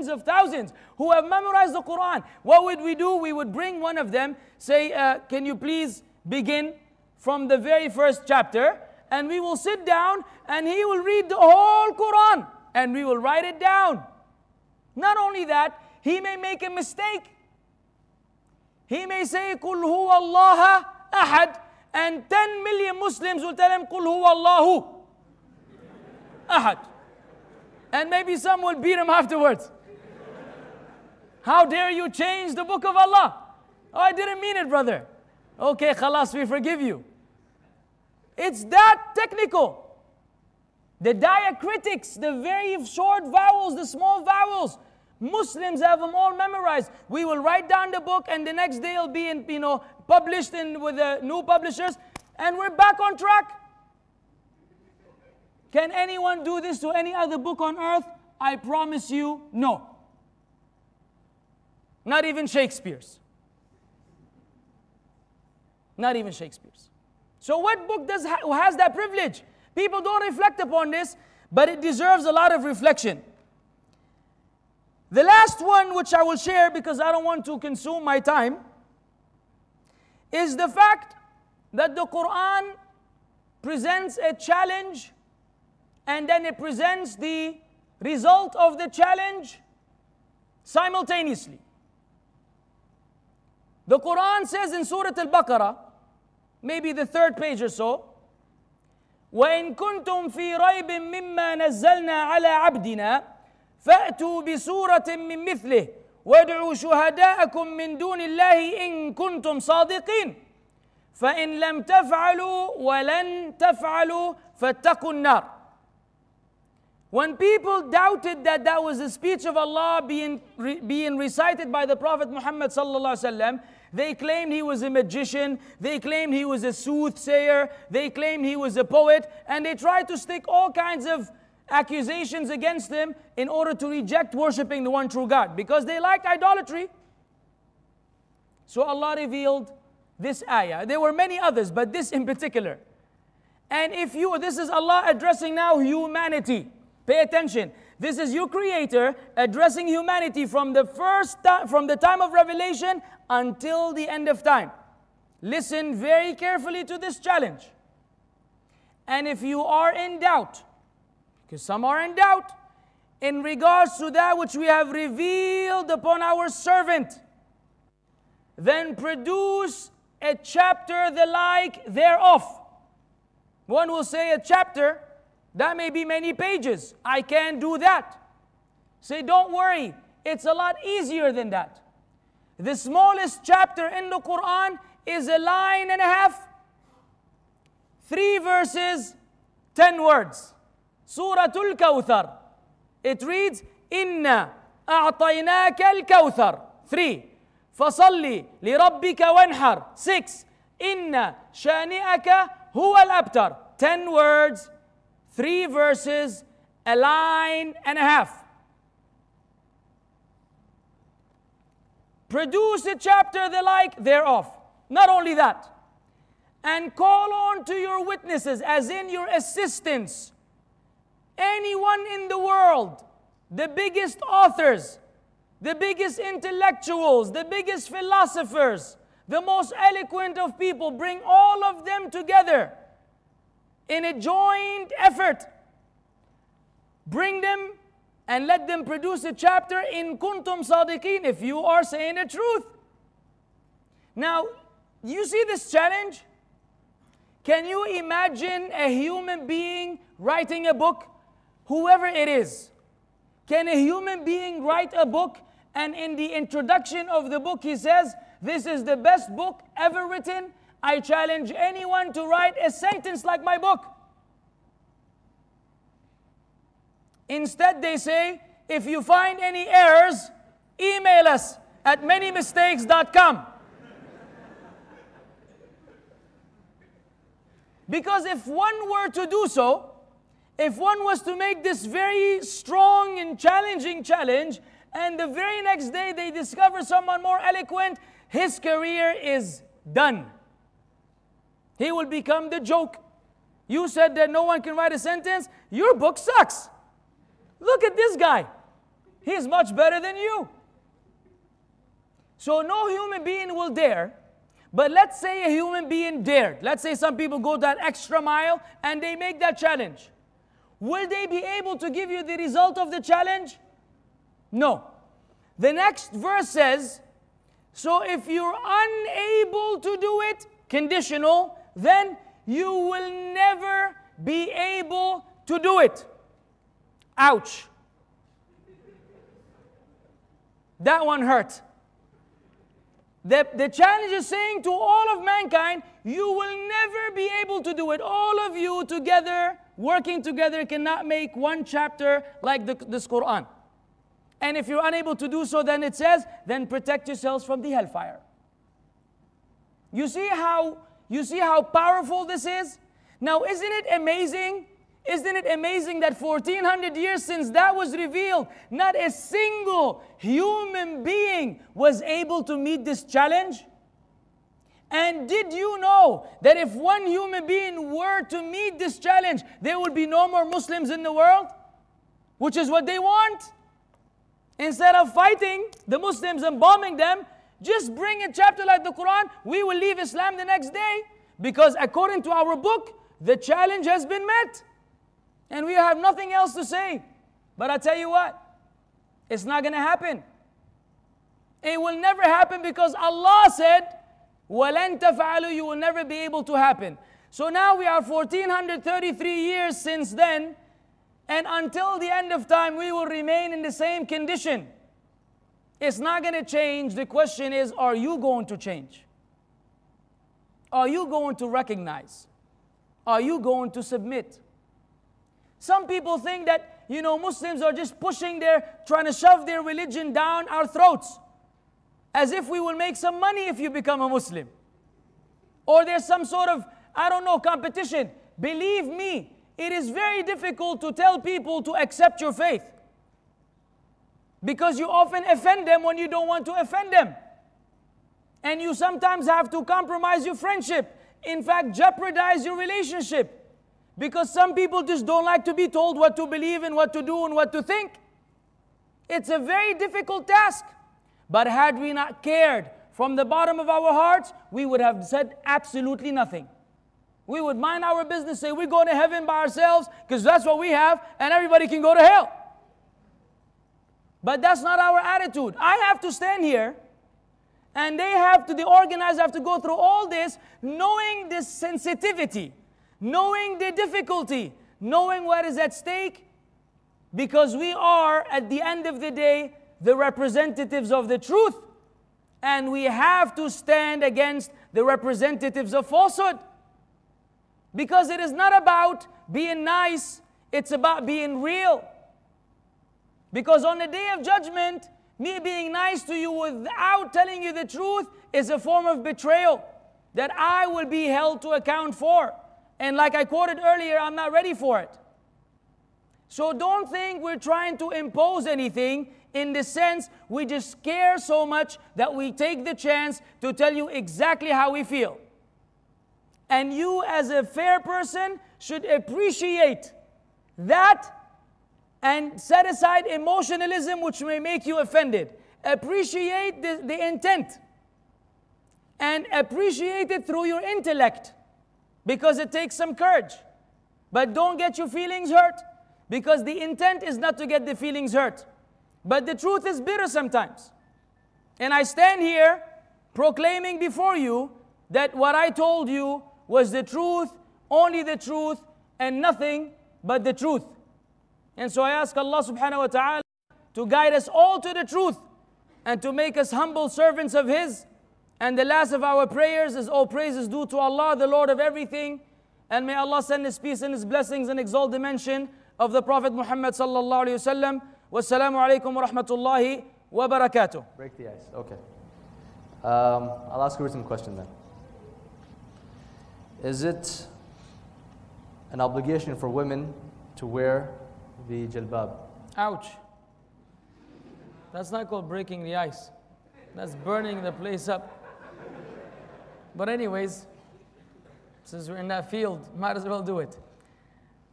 of thousands who have memorized the Quran. What would we do? We would bring one of them, say, can you please begin from the very first chapter? And we will sit down and he will read the whole Quran and we will write it down. Not only that, he may make a mistake. He may say, Qul huwa Allah ahad. And 10 million Muslims will tell him, Qul huwa Allahu ahad. And maybe some will beat him afterwards. How dare you change the book of Allah? Oh, I didn't mean it, brother. Okay, khalas, we forgive you. It's that technical. The diacritics, the very short vowels, the small vowels, Muslims have them all memorized. We will write down the book and the next day it'll be published with the new publishers and we're back on track. Can anyone do this to any other book on earth? I promise you, no. Not even Shakespeare's. Not even Shakespeare's. So what book has that privilege? People don't reflect upon this, but it deserves a lot of reflection. The last one, which I will share because I don't want to consume my time, is the fact that the Quran presents a challenge and then it presents the result of the challenge simultaneously. The Quran says in Surah Al-Baqarah, maybe the third page or so, وَإِن كُنْتُمْ فِي رَيْبٍ مِّمَّا نَزَّلْنَا عَلَىٰ عَبْدِنَا فَأْتُوا بِسُورَةٍ مِّن مِّثْلِهِ وَادْعُوا شُهَدَاءَكُم مِّن دُونِ اللَّهِ إِن كُنْتُمْ صَادِقِينَ فَإِن لَمْ تَفْعَلُوا وَلَن تَفْعَلُوا فَاتَّقُوا النَّارِ. When people doubted that that was the speech of Allah being recited by the Prophet Muhammad sallallahu alaihi wasallam, they claimed he was a magician, they claimed he was a soothsayer, they claimed he was a poet, and they tried to stick all kinds of accusations against him in order to reject worshipping the one true God, because they liked idolatry. So Allah revealed this ayah. There were many others, but this in particular. And if you, this is Allah addressing now humanity. Pay attention. This is your Creator addressing humanity from the time of revelation until the end of time. Listen very carefully to this challenge. And if you are in doubt Because some are in doubt in regards to that which we have revealed upon our servant. Then produce a chapter the like thereof. One will say a chapter, that may be many pages. I can't do that. Say, don't worry. It's a lot easier than that. The smallest chapter in the Quran is a line and a half, 3 verses, 10 words. Suratul Kawthar. It reads, Inna a'tainaka al-kawthar. 3. Fasalli li rabbika wanhar. 6. Inna shani'aka huwa al-abtar. 10 words, 3 verses, a line and a half. Produce a chapter the like thereof. Not only that, and call on to your witnesses, as in your assistants, anyone in the world, the biggest authors, the biggest intellectuals, the biggest philosophers, the most eloquent of people. Bring all of them together in a joint effort. Bring them and let them produce a chapter, in kuntum sadiqeen, if you are saying the truth. Now, you see this challenge? Can you imagine a human being writing a book? Whoever it is, can a human being write a book, and in the introduction of the book he says, this is the best book ever written. I challenge anyone to write a sentence like my book. Instead they say, if you find any errors, email us at manymistakes.com. Because if one were to do so, if one was to make this very strong and challenging challenge, and the very next day they discover someone more eloquent, his career is done. He will become the joke. You said that no one can write a sentence. Your book sucks. Look at this guy. He's much better than you. So no human being will dare. But let's say a human being dared. Let's say some people go that extra mile and they make that challenge. Will they be able to give you the result of the challenge? No. The next verse says, so if you're unable to do it, conditional, then you will never be able to do it. Ouch. That one hurt. The challenge is saying to all of mankind, you will never be able to do it. All of you together, working together, cannot make one chapter like this Quran. And if you're unable to do so, then it says, then protect yourselves from the hellfire. You see how powerful this is? Now, isn't it amazing? Isn't it amazing that 1400 years since that was revealed, not a single human being was able to meet this challenge? And did you know that if one human being were to meet this challenge, there would be no more Muslims in the world? Which is what they want. Instead of fighting the Muslims and bombing them, just bring a chapter like the Quran, we will leave Islam the next day. Because according to our book, the challenge has been met. And we have nothing else to say. But I tell you what, it's not going to happen. It will never happen because Allah said, وَلَن تَفْعَلُوا, you will never be able to happen. So now we are 1433 years since then, and until the end of time we will remain in the same condition. It's not going to change. The question is, are you going to change? Are you going to recognize? Are you going to submit? Some people think that, you know, Muslims are just pushing trying to shove their religion down our throats. As if we will make some money if you become a Muslim. Or there's some sort of, I don't know, competition. Believe me, it is very difficult to tell people to accept your faith. Because you often offend them when you don't want to offend them. And you sometimes have to compromise your friendship. In fact, jeopardize your relationship. Because some people just don't like to be told what to believe and what to do and what to think. It's a very difficult task. But had we not cared from the bottom of our hearts, we would have said absolutely nothing. We would mind our business, say we're going to heaven by ourselves because that's what we have and everybody can go to hell. But that's not our attitude. I have to stand here and they have to, the organizers have to go through all this knowing the sensitivity, knowing the difficulty, knowing what is at stake, because we are at the end of the day the representatives of the truth, and we have to stand against the representatives of falsehood. Because it is not about being nice, it's about being real. Because on the day of judgment, me being nice to you without telling you the truth is a form of betrayal that I will be held to account for. And like I quoted earlier, I'm not ready for it. So don't think we're trying to impose anything in the sense we just care so much that we take the chance to tell you exactly how we feel. And you, as a fair person, should appreciate that and set aside emotionalism, which may make you offended. Appreciate the intent and appreciate it through your intellect, because it takes some courage. But don't get your feelings hurt, because the intent is not to get the feelings hurt. But the truth is bitter sometimes. And I stand here proclaiming before you that what I told you was the truth, only the truth, and nothing but the truth. And so I ask Allah subhanahu wa ta'ala to guide us all to the truth and to make us humble servants of His. And the last of our prayers is, all praises due to Allah, the Lord of everything. And may Allah send His peace and His blessings and exalt the mention of the Prophet Muhammad sallallahu alayhi wa sallam. Wassalamu alaikum wa rahmatullahi wa barakatuh. Break the ice, okay. I'll ask a written question then. Is it an obligation for women to wear the jilbab? Ouch. That's not called breaking the ice. That's burning the place up. But anyways, since we're in that field, might as well do it.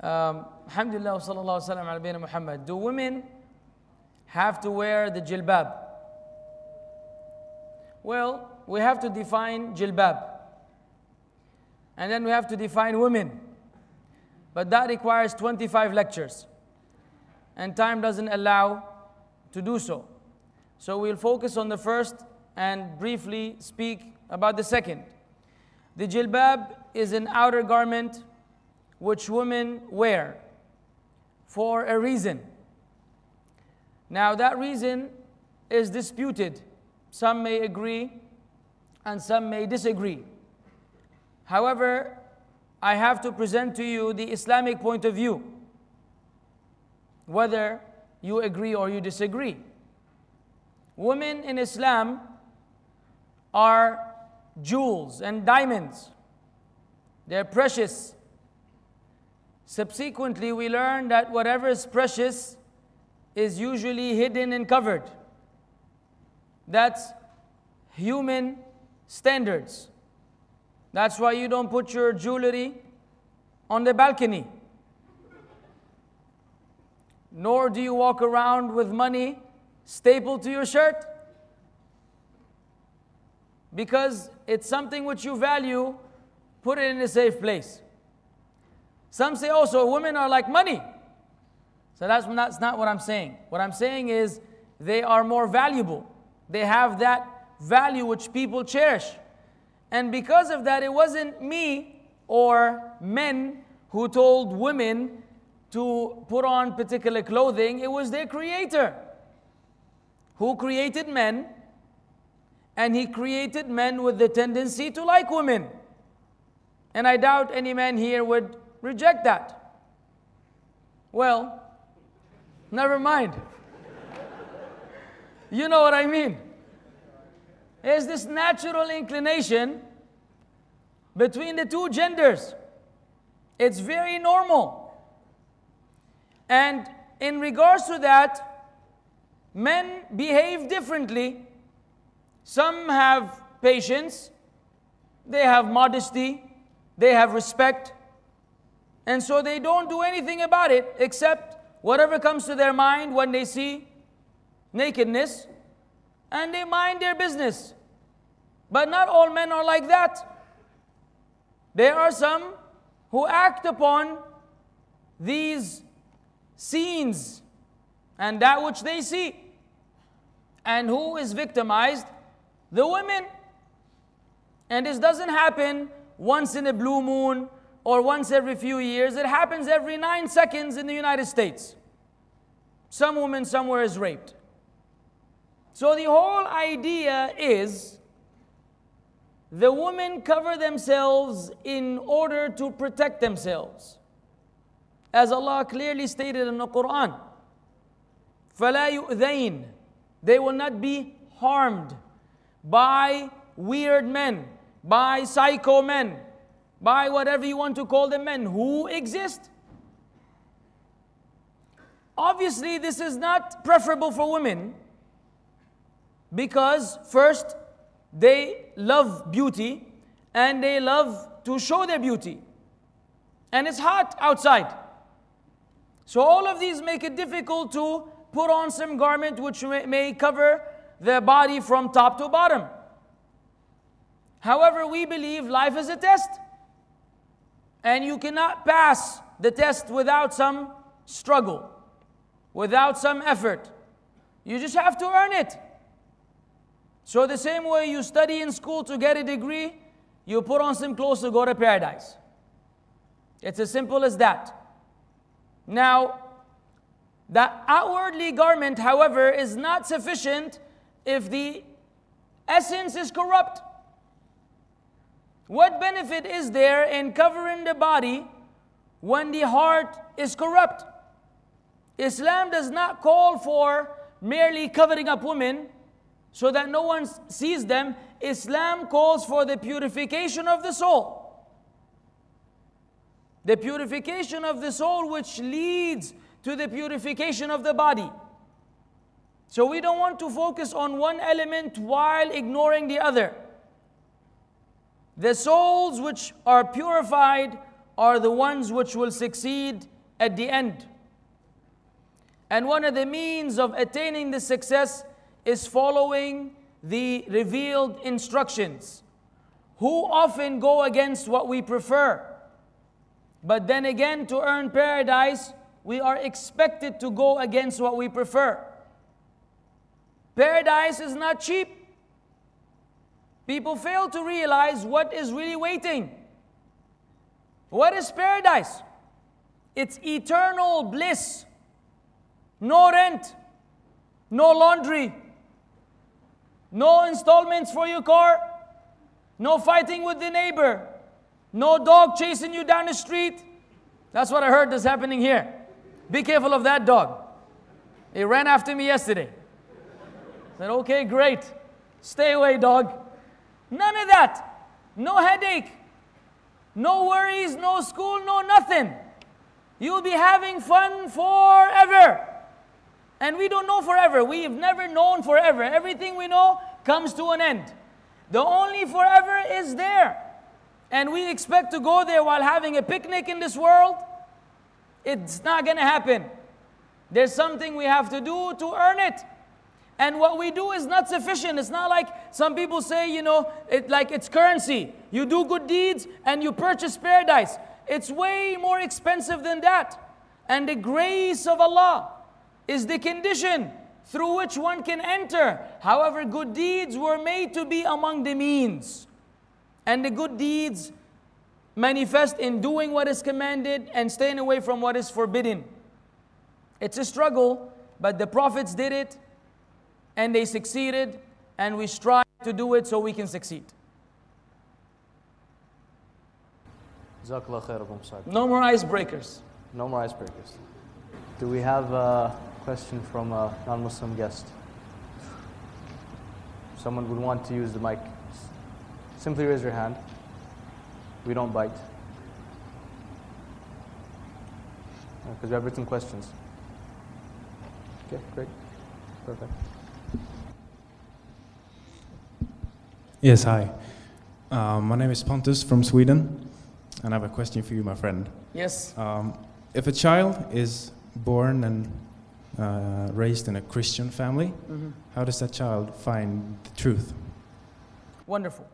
Alhamdulillah, sallallahu alayhi wa sallam, Muhammad. Do women have to wear the jilbab? Well, we have to define jilbab. And then we have to define women. But that requires 25 lectures. And time doesn't allow to do so. So we'll focus on the first and briefly speak about the second. The jilbab is an outer garment which women wear for a reason. Now that reason is disputed. Some may agree and some may disagree. However, I have to present to you the Islamic point of view, whether you agree or you disagree. Women in Islam are jewels and diamonds. They're precious. Subsequently, we learn that whatever is precious is usually hidden and covered. That's human standards. That's why you don't put your jewelry on the balcony. Nor do you walk around with money stapled to your shirt, because it's something which you value. Put it in a safe place. Some say, oh, so women are like money. So that's not what I'm saying. What I'm saying is they are more valuable. They have that value which people cherish. And because of that, it wasn't me or men who told women to put on particular clothing. It was their creator who created men, and he created men with the tendency to like women. And I doubt any man here would reject that. Well, never mind. You know what I mean. There's this natural inclination between the two genders. It's very normal. And in regards to that, men behave differently. Some have patience, they have modesty, they have respect, and so they don't do anything about it except whatever comes to their mind when they see nakedness, and they mind their business. But not all men are like that. There are some who act upon these scenes and that which they see. And who is victimized? The women. And this doesn't happen once in a blue moon or once every few years. It happens every 9 seconds in the United States. Some woman somewhere is raped. So the whole idea is the women cover themselves in order to protect themselves. As Allah clearly stated in the Quran, فَلَا يُؤْذَيْنَ, they will not be harmed by weird men, by psycho men, by whatever you want to call them men who exist. Obviously, this is not preferable for women because first, they love beauty and they love to show their beauty. And it's hot outside. So all of these make it difficult to put on some garment which may cover their body from top to bottom. However, we believe life is a test. And you cannot pass the test without some struggle, without some effort. You just have to earn it. So the same way you study in school to get a degree, you put on some clothes to go to paradise. It's as simple as that. Now, the outwardly garment, however, is not sufficient if the essence is corrupt. What benefit is there in covering the body when the heart is corrupt? Islam does not call for merely covering up women so that no one sees them. Islam calls for the purification of the soul. The purification of the soul which leads to the purification of the body. So we don't want to focus on one element while ignoring the other. The souls which are purified are the ones which will succeed at the end. And one of the means of attaining this success is following the revealed instructions, who often go against what we prefer. But then again, to earn paradise, we are expected to go against what we prefer. Paradise is not cheap. People fail to realize what is really waiting. What is paradise? It's eternal bliss. No rent, no laundry, no installments for your car, no fighting with the neighbor, no dog chasing you down the street. That's what I heard is happening here. Be careful of that dog. He ran after me yesterday. I said, okay, great. Stay away, dog. None of that. No headache. No worries, no school, no nothing. You'll be having fun forever. And we don't know forever. We've never known forever. Everything we know comes to an end. The only forever is there. And we expect to go there while having a picnic in this world. It's not going to happen. There's something we have to do to earn it. And what we do is not sufficient. It's not like some people say, you know, it's currency. You do good deeds and you purchase paradise. It's way more expensive than that. And the grace of Allah is the condition through which one can enter. However, good deeds were made to be among the means. And the good deeds manifest in doing what is commanded and staying away from what is forbidden. It's a struggle, but the prophets did it, and they succeeded, and we strive to do it so we can succeed. No more icebreakers. No more icebreakers. Do we have a question from a non-Muslim guest? If someone would want to use the mic, simply raise your hand. We don't bite. Because we have written questions. Okay, great. Perfect. Yes, hi. My name is Pontus from Sweden. And I have a question for you, my friend. Yes. If a child is born and raised in a Christian family, how does that child find the truth? Wonderful.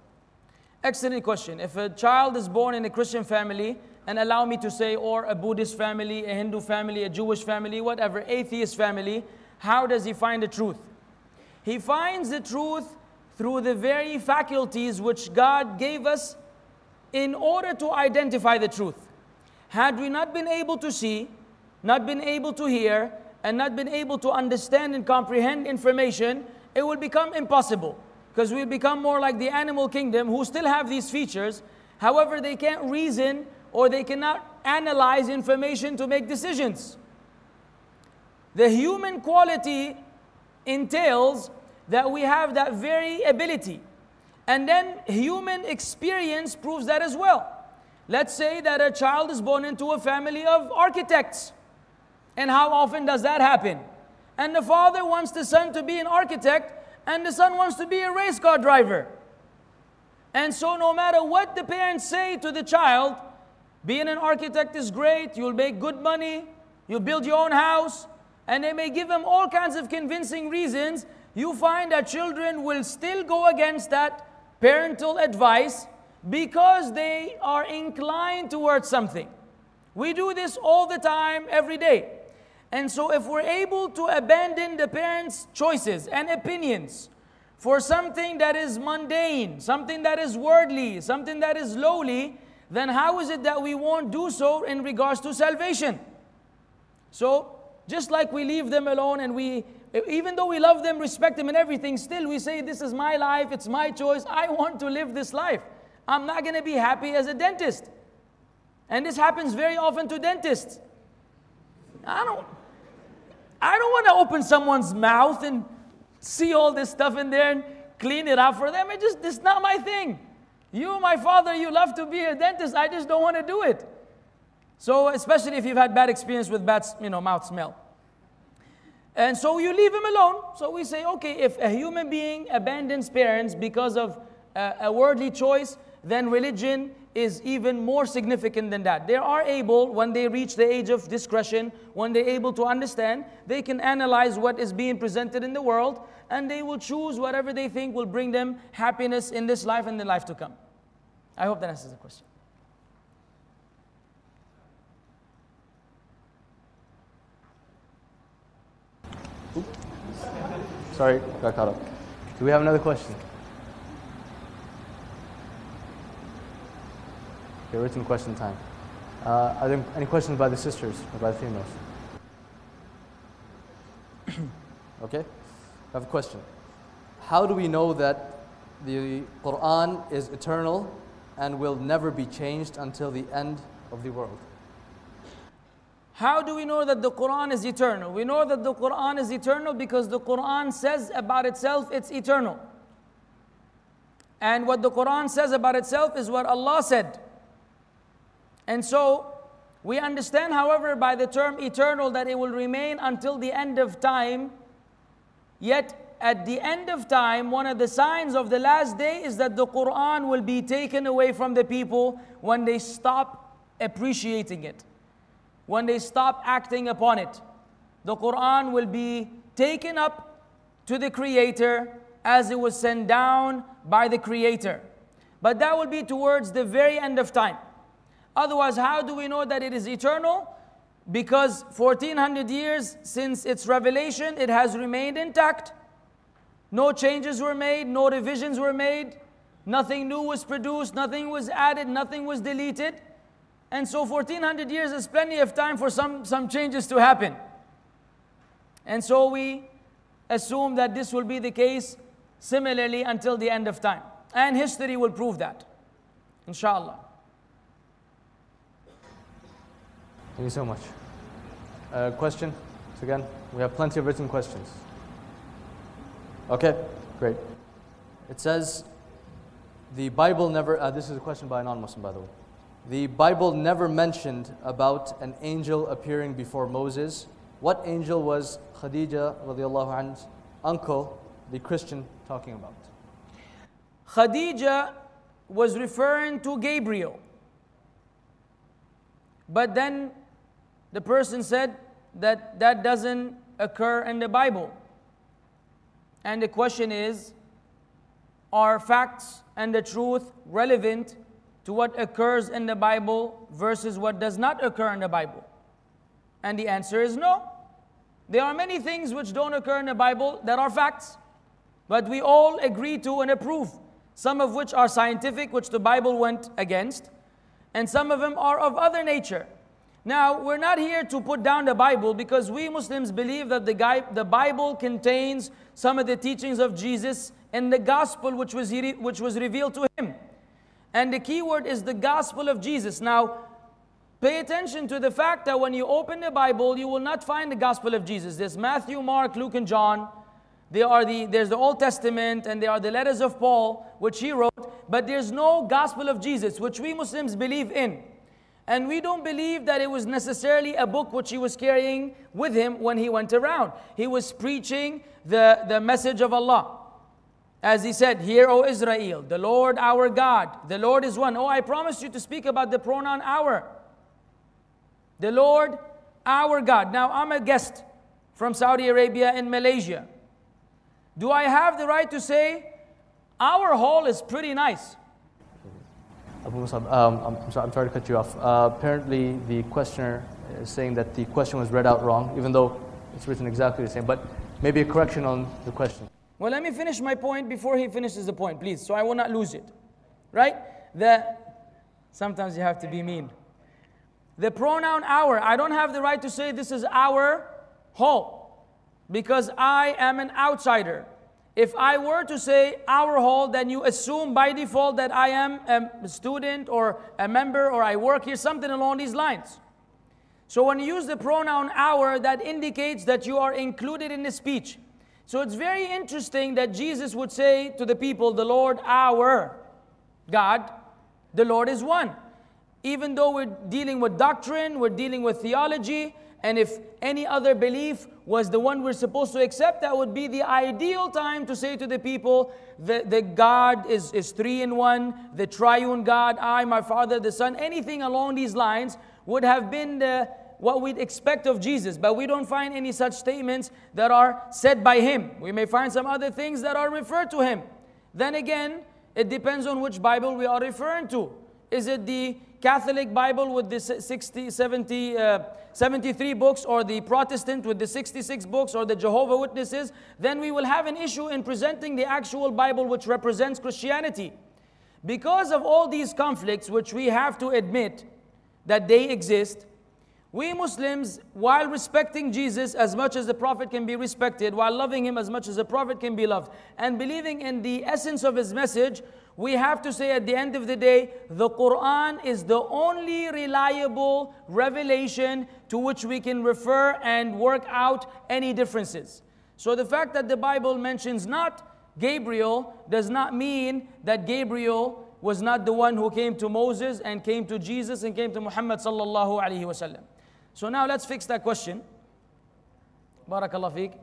Excellent question. If a child is born in a Christian family, and allow me to say, or a Buddhist family, a Hindu family, a Jewish family, whatever, atheist family, how does he find the truth? He finds the truth through the very faculties which God gave us in order to identify the truth. Had we not been able to see, not been able to hear, and not been able to understand and comprehend information, it would become impossible. Because we become more like the animal kingdom, who still have these features. However, they can't reason or they cannot analyze information to make decisions. The human quality entails that we have that very ability. And then human experience proves that as well. Let's say that a child is born into a family of architects. And how often does that happen? And the father wants the son to be an architect, and the son wants to be a race car driver. And so no matter what the parents say to the child, being an architect is great, you'll make good money, you'll build your own house, and they may give them all kinds of convincing reasons, you find that children will still go against that parental advice because they are inclined towards something. We do this all the time, every day. And so if we're able to abandon the parents' choices and opinions for something that is mundane, something that is worldly, something that is lowly, then how is it that we won't do so in regards to salvation? So just like we leave them alone and we, even though we love them, respect them and everything, still we say, this is my life, it's my choice, I want to live this life. I'm not going to be happy as a dentist. And this happens very often to dentists. I don't want to open someone's mouth and see all this stuff in there and clean it up for them. It's not my thing. You, my father, you love to be a dentist. I just don't want to do it. So especially if you've had bad experience with bad, mouth smell. And so you leave him alone. So we say, okay, if a human being abandons parents because of a worldly choice, then religion is even more significant than that. They are able, when they reach the age of discretion, when they're able to understand, they can analyze what is being presented in the world, and they will choose whatever they think will bring them happiness in this life and the life to come. I hope that answers the question. Oops. Sorry, got caught up. Do we have another question? Okay, written question time. Are there any questions by the sisters or by the females? Okay, I have a question. How do we know that the Quran is eternal and will never be changed until the end of the world? How do we know that the Quran is eternal? We know that the Quran is eternal because the Quran says about itself it's eternal. And what the Quran says about itself is what Allah said. And so, we understand, however, by the term eternal that it will remain until the end of time. Yet, at the end of time, one of the signs of the last day is that the Quran will be taken away from the people when they stop appreciating it, when they stop acting upon it. The Quran will be taken up to the Creator as it was sent down by the Creator. But that will be towards the very end of time. Otherwise, how do we know that it is eternal? Because 1400 years since its revelation, it has remained intact. No changes were made, no revisions were made, nothing new was produced, nothing was added, nothing was deleted. And so 1400 years is plenty of time for some changes to happen. And so we assume that this will be the case similarly until the end of time. And history will prove that, inshallah. Thank you so much. Question? So again, we have plenty of written questions. Okay, great. It says, the Bible never, this is a question by a non-Muslim, by the way. The Bible never mentioned about an angel appearing before Moses. What angel was Khadija radiallahu anha's uncle, the Christian, talking about? Khadija was referring to Gabriel. But then the person said that that doesn't occur in the Bible. And the question is, are facts and the truth relevant to what occurs in the Bible versus what does not occur in the Bible? And the answer is no. There are many things which don't occur in the Bible that are facts, but we all agree to and approve, some of which are scientific, which the Bible went against, and some of them are of other nature. Now, we're not here to put down the Bible because we Muslims believe that the Bible contains some of the teachings of Jesus and the gospel which was revealed to him. And the key word is the gospel of Jesus. Now, pay attention to the fact that when you open the Bible, you will not find the gospel of Jesus. There's Matthew, Mark, Luke, and John. There's the Old Testament and there are the letters of Paul, which he wrote. But there's no gospel of Jesus, which we Muslims believe in. And we don't believe that it was necessarily a book which he was carrying with him when he went around. He was preaching the message of Allah. As he said, "Hear, O Israel, the Lord our God, the Lord is one." Oh, I promised you to speak about the pronoun our. The Lord our God. Now, I'm a guest from Saudi Arabia and Malaysia. Do I have the right to say, our hall is pretty nice? Abu Musab, I'm sorry, I'm trying to cut you off. Apparently, the questioner is saying that the question was read out wrong, even though it's written exactly the same, but maybe a correction on the question. Well, let me finish my point before he finishes the point, please, so I will not lose it. Right? Sometimes you have to be mean. The pronoun our, I don't have the right to say this is our hall, because I am an outsider. If I were to say our hall, then you assume by default that I am a student or a member or I work here, something along these lines. So when you use the pronoun our, that indicates that you are included in the speech. So it's very interesting that Jesus would say to the people, the Lord our God, the Lord is one. Even though we're dealing with doctrine, we're dealing with theology, and if any other belief was the one we're supposed to accept, that would be the ideal time to say to the people, the God is three in one, the triune God, I, my Father, the Son, anything along these lines would have been what we'd expect of Jesus. But we don't find any such statements that are said by him. We may find some other things that are referred to him. Then again, it depends on which Bible we are referring to. Is it the Catholic Bible with the 73 books, or the Protestant with the 66 books, or the Jehovah's Witnesses? Then we will have an issue in presenting the actual Bible which represents Christianity. Because of all these conflicts, which we have to admit that they exist, we Muslims, while respecting Jesus as much as the Prophet can be respected, while loving him as much as the Prophet can be loved, and believing in the essence of his message, we have to say at the end of the day, the Quran is the only reliable revelation to which we can refer and work out any differences. So the fact that the Bible mentions not Gabriel does not mean that Gabriel was not the one who came to Moses and came to Jesus and came to Muhammad sallallahu alaihi wasallam. So now let's fix that question. Barakallah feek.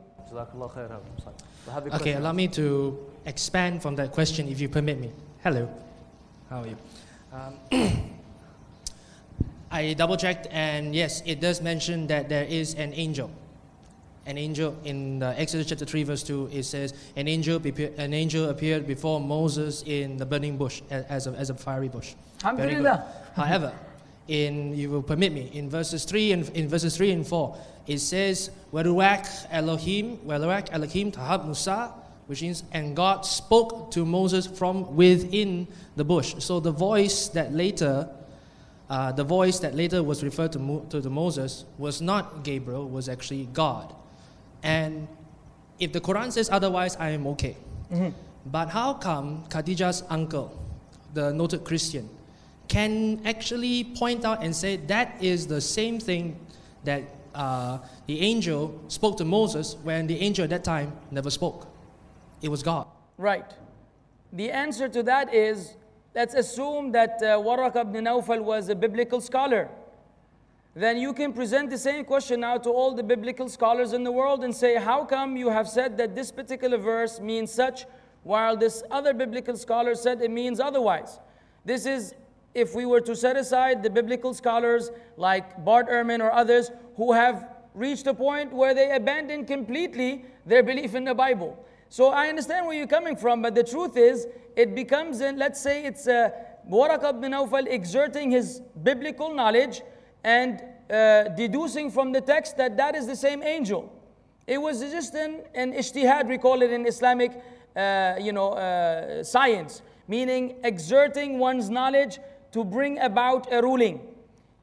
Okay, allow me to expand from that question, if you permit me. Hello, how are you? I double-checked, and yes, it does mention that there is an angel. An angel in Exodus chapter 3, verse 2, it says, an angel appeared before Moses in the burning bush, as a fiery bush. Alhamdulillah. However, you will permit me, in verses 3 and 4, it says, Waruak Elohim Tahab Musa, which means, and God spoke to Moses from within the bush. So the voice that later was referred to Moses was not Gabriel, was actually God. And if the Quran says otherwise, I am okay. Mm-hmm. But how come Khadija's uncle, the noted Christian, can actually point out and say that is the same thing that the angel spoke to Moses, when the angel at that time never spoke? It was God. Right. The answer to that is, let's assume that Warraq ibn Nawfal was a biblical scholar. Then you can present the same question now to all the biblical scholars in the world and say, how come you have said that this particular verse means such, while this other biblical scholar said it means otherwise? This is, if we were to set aside the biblical scholars like Bart Ehrman or others who have reached a point where they abandon completely their belief in the Bible. So I understand where you're coming from, but the truth is, it becomes, let's say it's Waraq ibn Nawfal exerting his biblical knowledge and deducing from the text that that is the same angel. It was just an ijtihad, we call it in Islamic science, meaning exerting one's knowledge to bring about a ruling.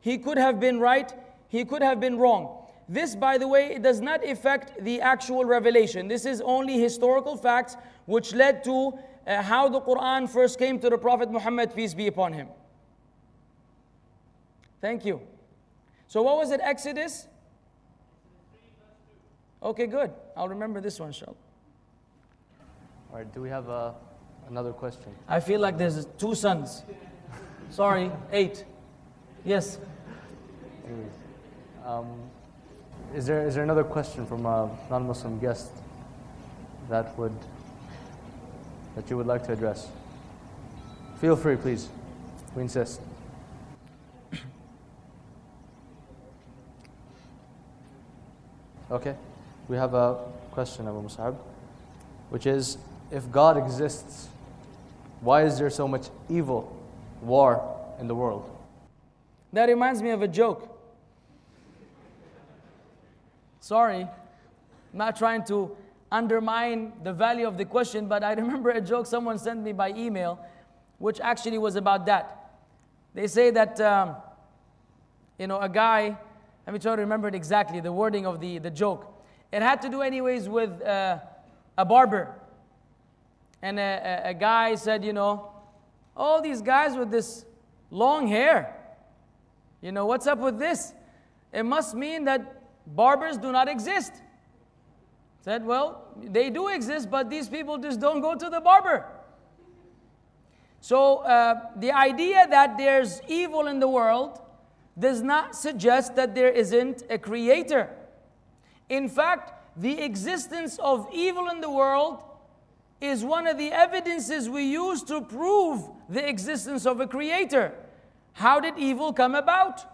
He could have been right, he could have been wrong. This, by the way, it does not affect the actual revelation. This is only historical facts which led to how the Quran first came to the Prophet Muhammad, peace be upon him. Thank you. So what was it, Exodus? Okay, good. I'll remember this one, inshallah. All right, do we have another question? I feel like there's two sons. Sorry, 8. Yes. Anyways, is there another question from a non-Muslim guest that you would like to address? Feel free, please. We insist. Okay, we have a question, Abu Mus'ab, which is, if God exists, why is there so much evil, war in the world? That reminds me of a joke. Sorry, I'm not trying to undermine the value of the question, but I remember a joke someone sent me by email, which actually was about that. They say that, a guy, let me try to remember it exactly, the wording of the joke. It had to do anyways with a barber. And a guy said, all these guys with this long hair, what's up with this? It must mean that barbers do not exist. Said, well, they do exist, but these people just don't go to the barber. So the idea that there's evil in the world does not suggest that there isn't a creator. In fact, the existence of evil in the world is one of the evidences we use to prove the existence of a creator. How did evil come about?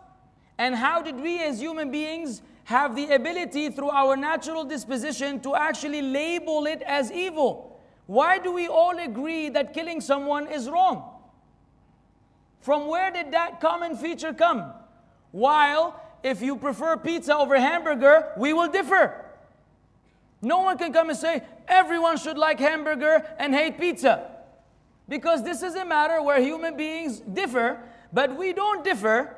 And how did we as human beings have the ability through our natural disposition to actually label it as evil? Why do we all agree that killing someone is wrong? From where did that common feature come? While if you prefer pizza over hamburger, we will differ. No one can come and say everyone should like hamburger and hate pizza, because this is a matter where human beings differ, but we don't differ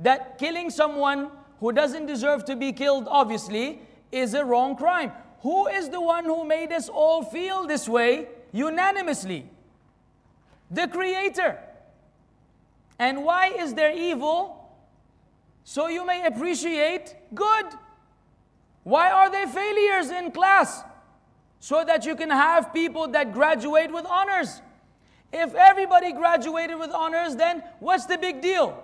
that killing someone who doesn't deserve to be killed, obviously, is a wrong crime. Who is the one who made us all feel this way unanimously? The Creator. And why is there evil? So you may appreciate good. Why are there failures in class? So that you can have people that graduate with honors. If everybody graduated with honors, then what's the big deal?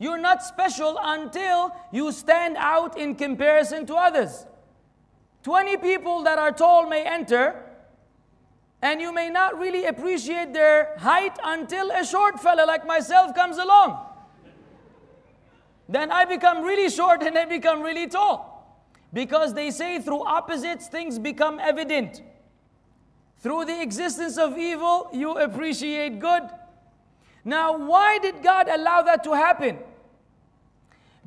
You're not special until you stand out in comparison to others. 20 people that are tall may enter, and you may not really appreciate their height until a short fella like myself comes along. Then I become really short and I become really tall. Because they say through opposites things become evident. Through the existence of evil, you appreciate good. Now, why did God allow that to happen?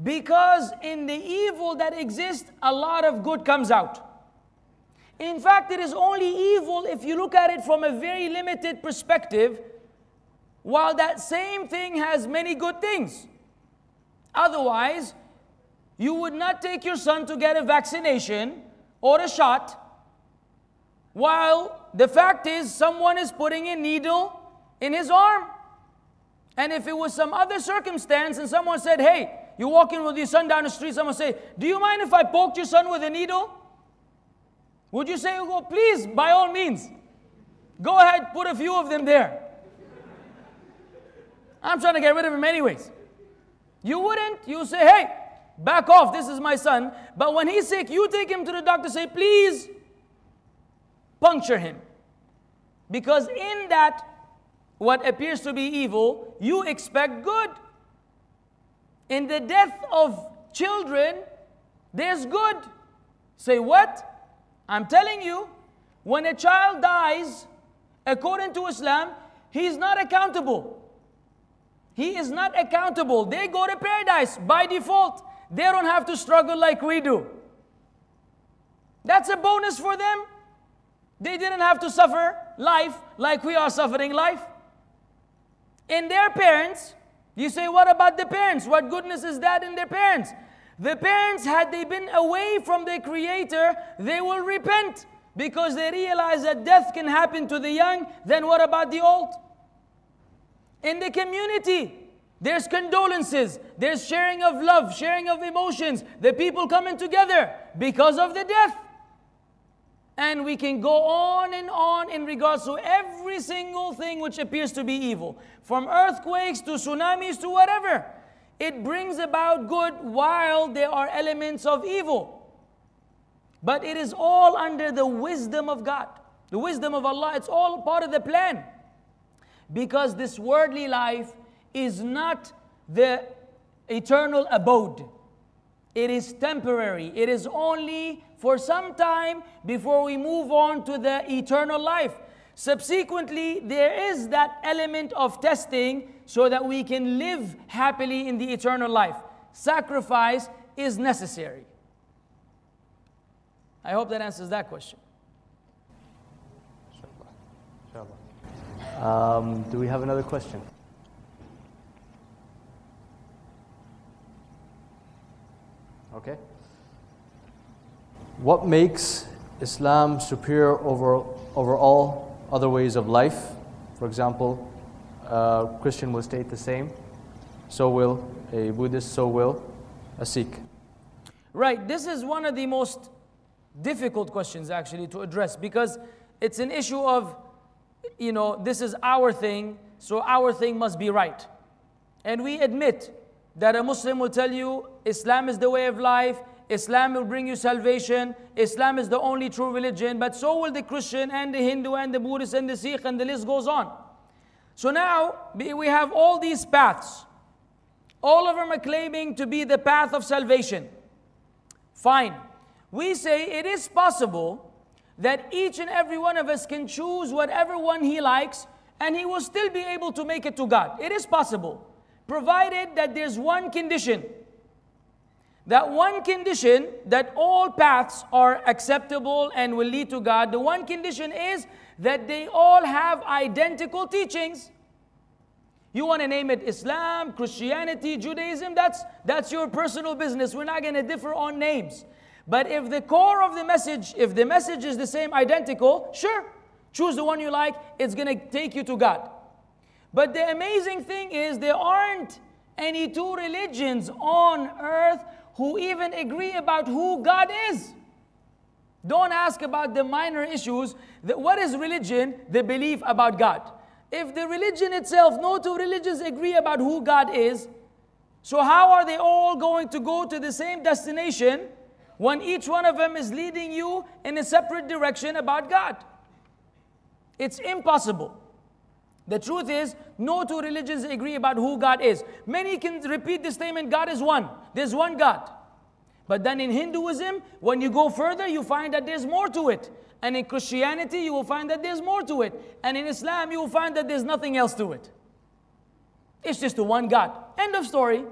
Because in the evil that exists, a lot of good comes out. In fact, it is only evil if you look at it from a very limited perspective, while that same thing has many good things. Otherwise, you would not take your son to get a vaccination or a shot, while the fact is someone is putting a needle in his arm. And if it was some other circumstance and someone said, hey, you're walking with your son down the street, someone said, do you mind if I poked your son with a needle? Would you say, oh, please, by all means, go ahead, put a few of them there. I'm trying to get rid of him anyways. You wouldn't. You say, hey, back off, this is my son. But when he's sick, you take him to the doctor, say, please, puncture him. Because in that, what appears to be evil, you expect good. In the death of children, there's good. Say what? I'm telling you, when a child dies, According to Islam, he is not accountable. He is not accountable. They go to paradise by default. They don't have to struggle like we do. That's a bonus for them. They didn't have to suffer life like we are suffering life. In their parents, you say, what about the parents? What goodness is that in their parents? The parents, had they been away from their Creator, they will repent because they realize that death can happen to the young. Then what about the old? In the community, there's condolences, there's sharing of love, sharing of emotions, the people coming together because of the death. And we can go on in regards to every single thing which appears to be evil. From earthquakes to tsunamis to whatever. It brings about good while there are elements of evil. But it is all under the wisdom of God. The wisdom of Allah, it's all part of the plan. Because this worldly life is not the eternal abode. It is temporary. It is only for some time before we move on to the eternal life. Subsequently, there is that element of testing so that we can live happily in the eternal life. Sacrifice is necessary. I hope that answers that question. Do we have another question? Okay. What makes Islam superior over all other ways of life? For example, a Christian will state the same, so will a Buddhist, so will a Sikh. Right, this is one of the most difficult questions actually to address because it's an issue of, you know, this is our thing, so our thing must be right. And we admit that a Muslim will tell you Islam is the way of life, Islam will bring you salvation, Islam is the only true religion, but so will the Christian and the Hindu and the Buddhist and the Sikh, and the list goes on. So now we have all these paths. All of them are claiming to be the path of salvation. Fine. We say it is possible that each and every one of us can choose whatever one he likes and he will still be able to make it to God. It is possible, provided that there's one condition. That one condition that all paths are acceptable and will lead to God. The one condition is that they all have identical teachings. You want to name it Islam, Christianity, Judaism, that's your personal business. We're not going to differ on names. But if the core of the message, if the message is the same, identical, sure, choose the one you like. It's going to take you to God. But the amazing thing is there aren't any two religions on earth who even agree about who God is. Don't ask about the minor issues. What is religion? The belief about God. If the religion itself, no two religions agree about who God is, so how are they all going to go to the same destination when each one of them is leading you in a separate direction about God? It's impossible. The truth is, no two religions agree about who God is. Many can repeat the statement, God is one. There's one God. But then in Hinduism, when you go further, you find that there's more to it. And in Christianity, you will find that there's more to it. And in Islam, you will find that there's nothing else to it. It's just the one God. End of story.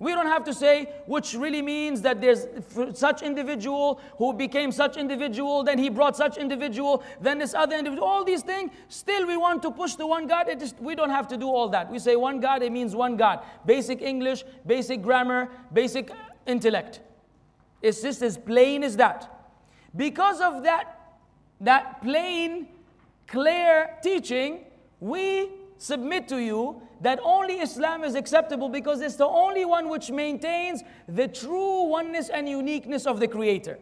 We don't have to say, which really means that there's such individual who became such individual, then he brought such individual, then this other individual, all these things. Still, we want to push the one God. We don't have to do all that. We say one God, it means one God. Basic English, basic grammar, basic intellect. It's just as plain as that. Because of that plain, clear teaching, we submit to you that only Islam is acceptable because it's the only one which maintains the true oneness and uniqueness of the Creator.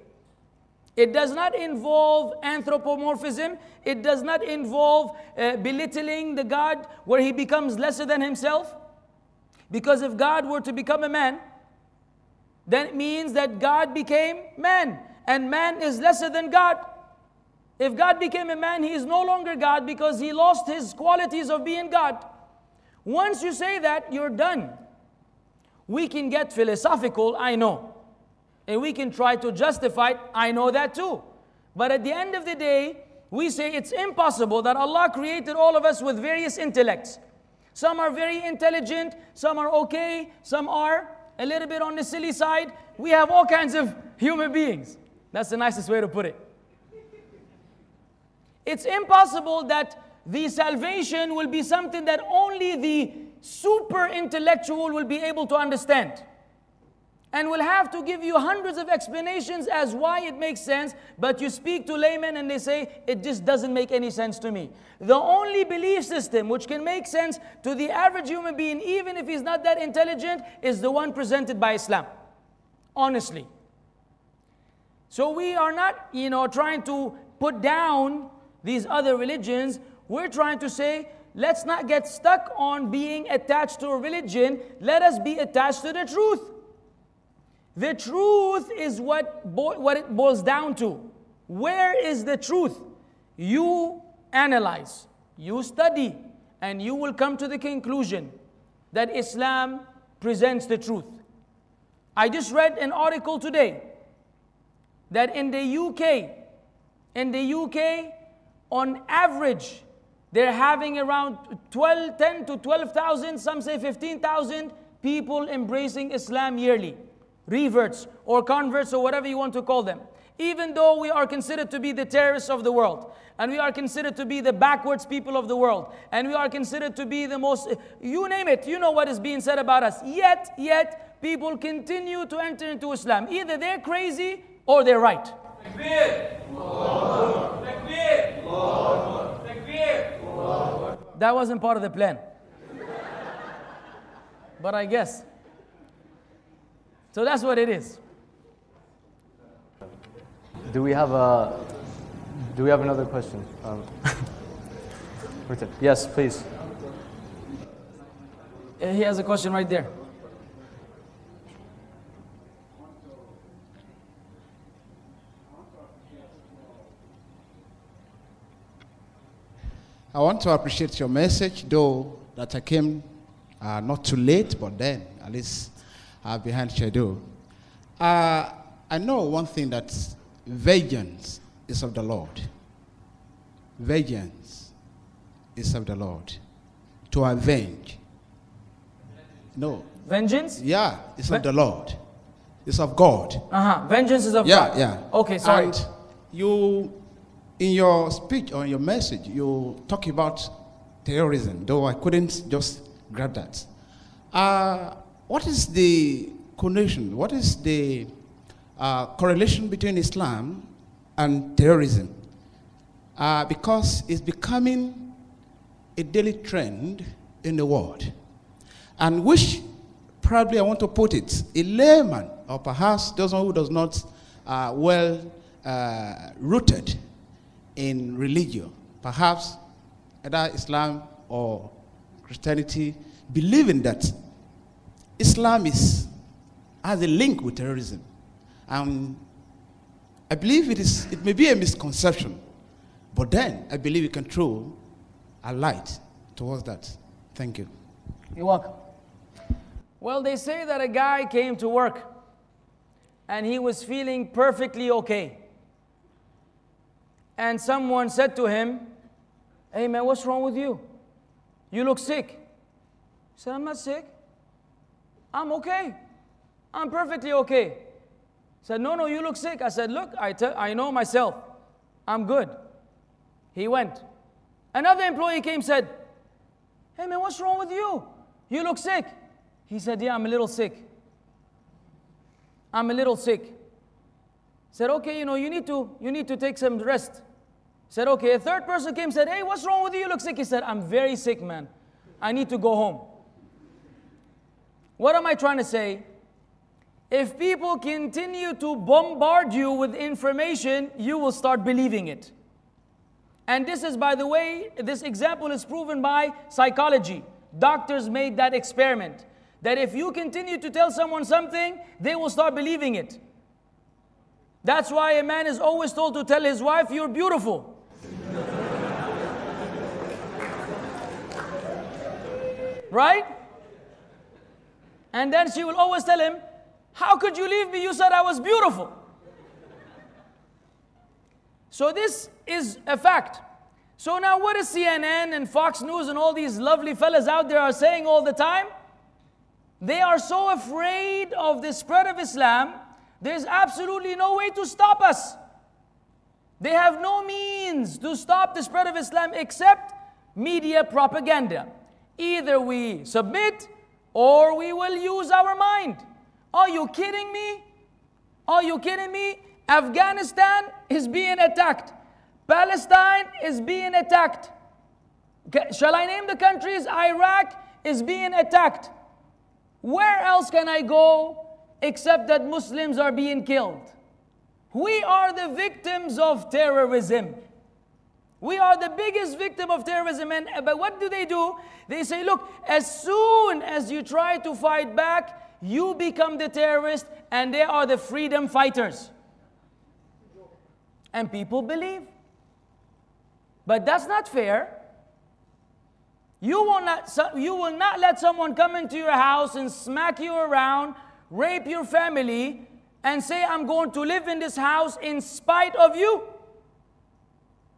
It does not involve anthropomorphism. It does not involve belittling the God where he becomes lesser than himself. Because if God were to become a man, then it means that God became man, and man is lesser than God. If God became a man, he is no longer God because he lost his qualities of being God. Once you say that, you're done. We can get philosophical, I know. And we can try to justify it, I know that too. But at the end of the day, we say it's impossible that Allah created all of us with various intellects. Some are very intelligent, some are okay, some are a little bit on the silly side. We have all kinds of human beings. That's the nicest way to put it. It's impossible that the salvation will be something that only the super intellectual will be able to understand. And we'll have to give you hundreds of explanations as why it makes sense, but you speak to laymen and they say, it just doesn't make any sense to me. The only belief system which can make sense to the average human being, even if he's not that intelligent, is the one presented by Islam. Honestly. So we are not, trying to put down these other religions. We're trying to say, let's not get stuck on being attached to a religion. Let us be attached to the truth. The truth is what it boils down to. Where is the truth? You analyze, you study, and you will come to the conclusion that Islam presents the truth. I just read an article today that in the UK, on average, they're having around 10 to 12,000, some say 15,000 people embracing Islam yearly. Reverts or converts or whatever you want to call them. Even though we are considered to be the terrorists of the world, and we are considered to be the backwards people of the world, and we are considered to be the most, you name it, you know what is being said about us. Yet, people continue to enter into Islam. Either they're crazy or they're right. That wasn't part of the plan. But I guess. So that's what it is. Do we have another question? Yes, please. He has a question right there. I want to appreciate your message, though that I came not too late, but then at least behind schedule. I know one thing, that vengeance is of the Lord. Vengeance is of the Lord. To avenge. No. Vengeance? Yeah, it's of the Lord. It's of God. Vengeance is of God. Yeah. Okay, sorry. And you, in your speech or your message, you talk about terrorism, though I couldn't just grab that. What is the connection? What is the correlation between Islam and terrorism? Because it's becoming a daily trend in the world, and which probably I want to put it, a layman or perhaps someone who does not rooted in religion, perhaps either Islam or Christianity, believing that Islam has a link with terrorism. I believe it may be a misconception, but then I believe we can throw a light towards that. Thank you. You're welcome. Well, they say that a guy came to work and he was feeling perfectly okay. And someone said to him, "Hey man, what's wrong with you? You look sick." He said, "I'm not sick. I'm okay. I'm perfectly okay." I said, "No, you look sick." I said, "Look, I know myself. I'm good." He went. Another employee came, said, "Hey man, what's wrong with you? You look sick." He said, "Yeah, I'm a little sick. I'm a little sick." I said, "Okay, you need to take some rest." I said, "Okay." A third person came, said, "Hey, what's wrong with you? You look sick." He said, "I'm very sick, man. I need to go home." What am I trying to say? If people continue to bombard you with information, you will start believing it. And this is, by the way, this example is proven by psychology. Doctors made that experiment, that if you continue to tell someone something, they will start believing it. That's why a man is always told to tell his wife, "You're beautiful." Right? And then she will always tell him, "How could you leave me? You said I was beautiful." So this is a fact. So now what is CNN and Fox News and all these lovely fellas out there are saying all the time? They are so afraid of the spread of Islam, there's absolutely no way to stop us. They have no means to stop the spread of Islam except media propaganda. Either we submit or we will use our mind. Are you kidding me? Are you kidding me? Afghanistan is being attacked. Palestine is being attacked. Shall I name the countries? Iraq is being attacked. Where else can I go except that Muslims are being killed? We are the victims of terrorism. We are the biggest victim of terrorism. But what do? They say, look, as soon as you try to fight back, you become the terrorist, and they are the freedom fighters. And people believe. But that's not fair. You will not let someone come into your house and smack you around, rape your family, and say, I'm going to live in this house in spite of you.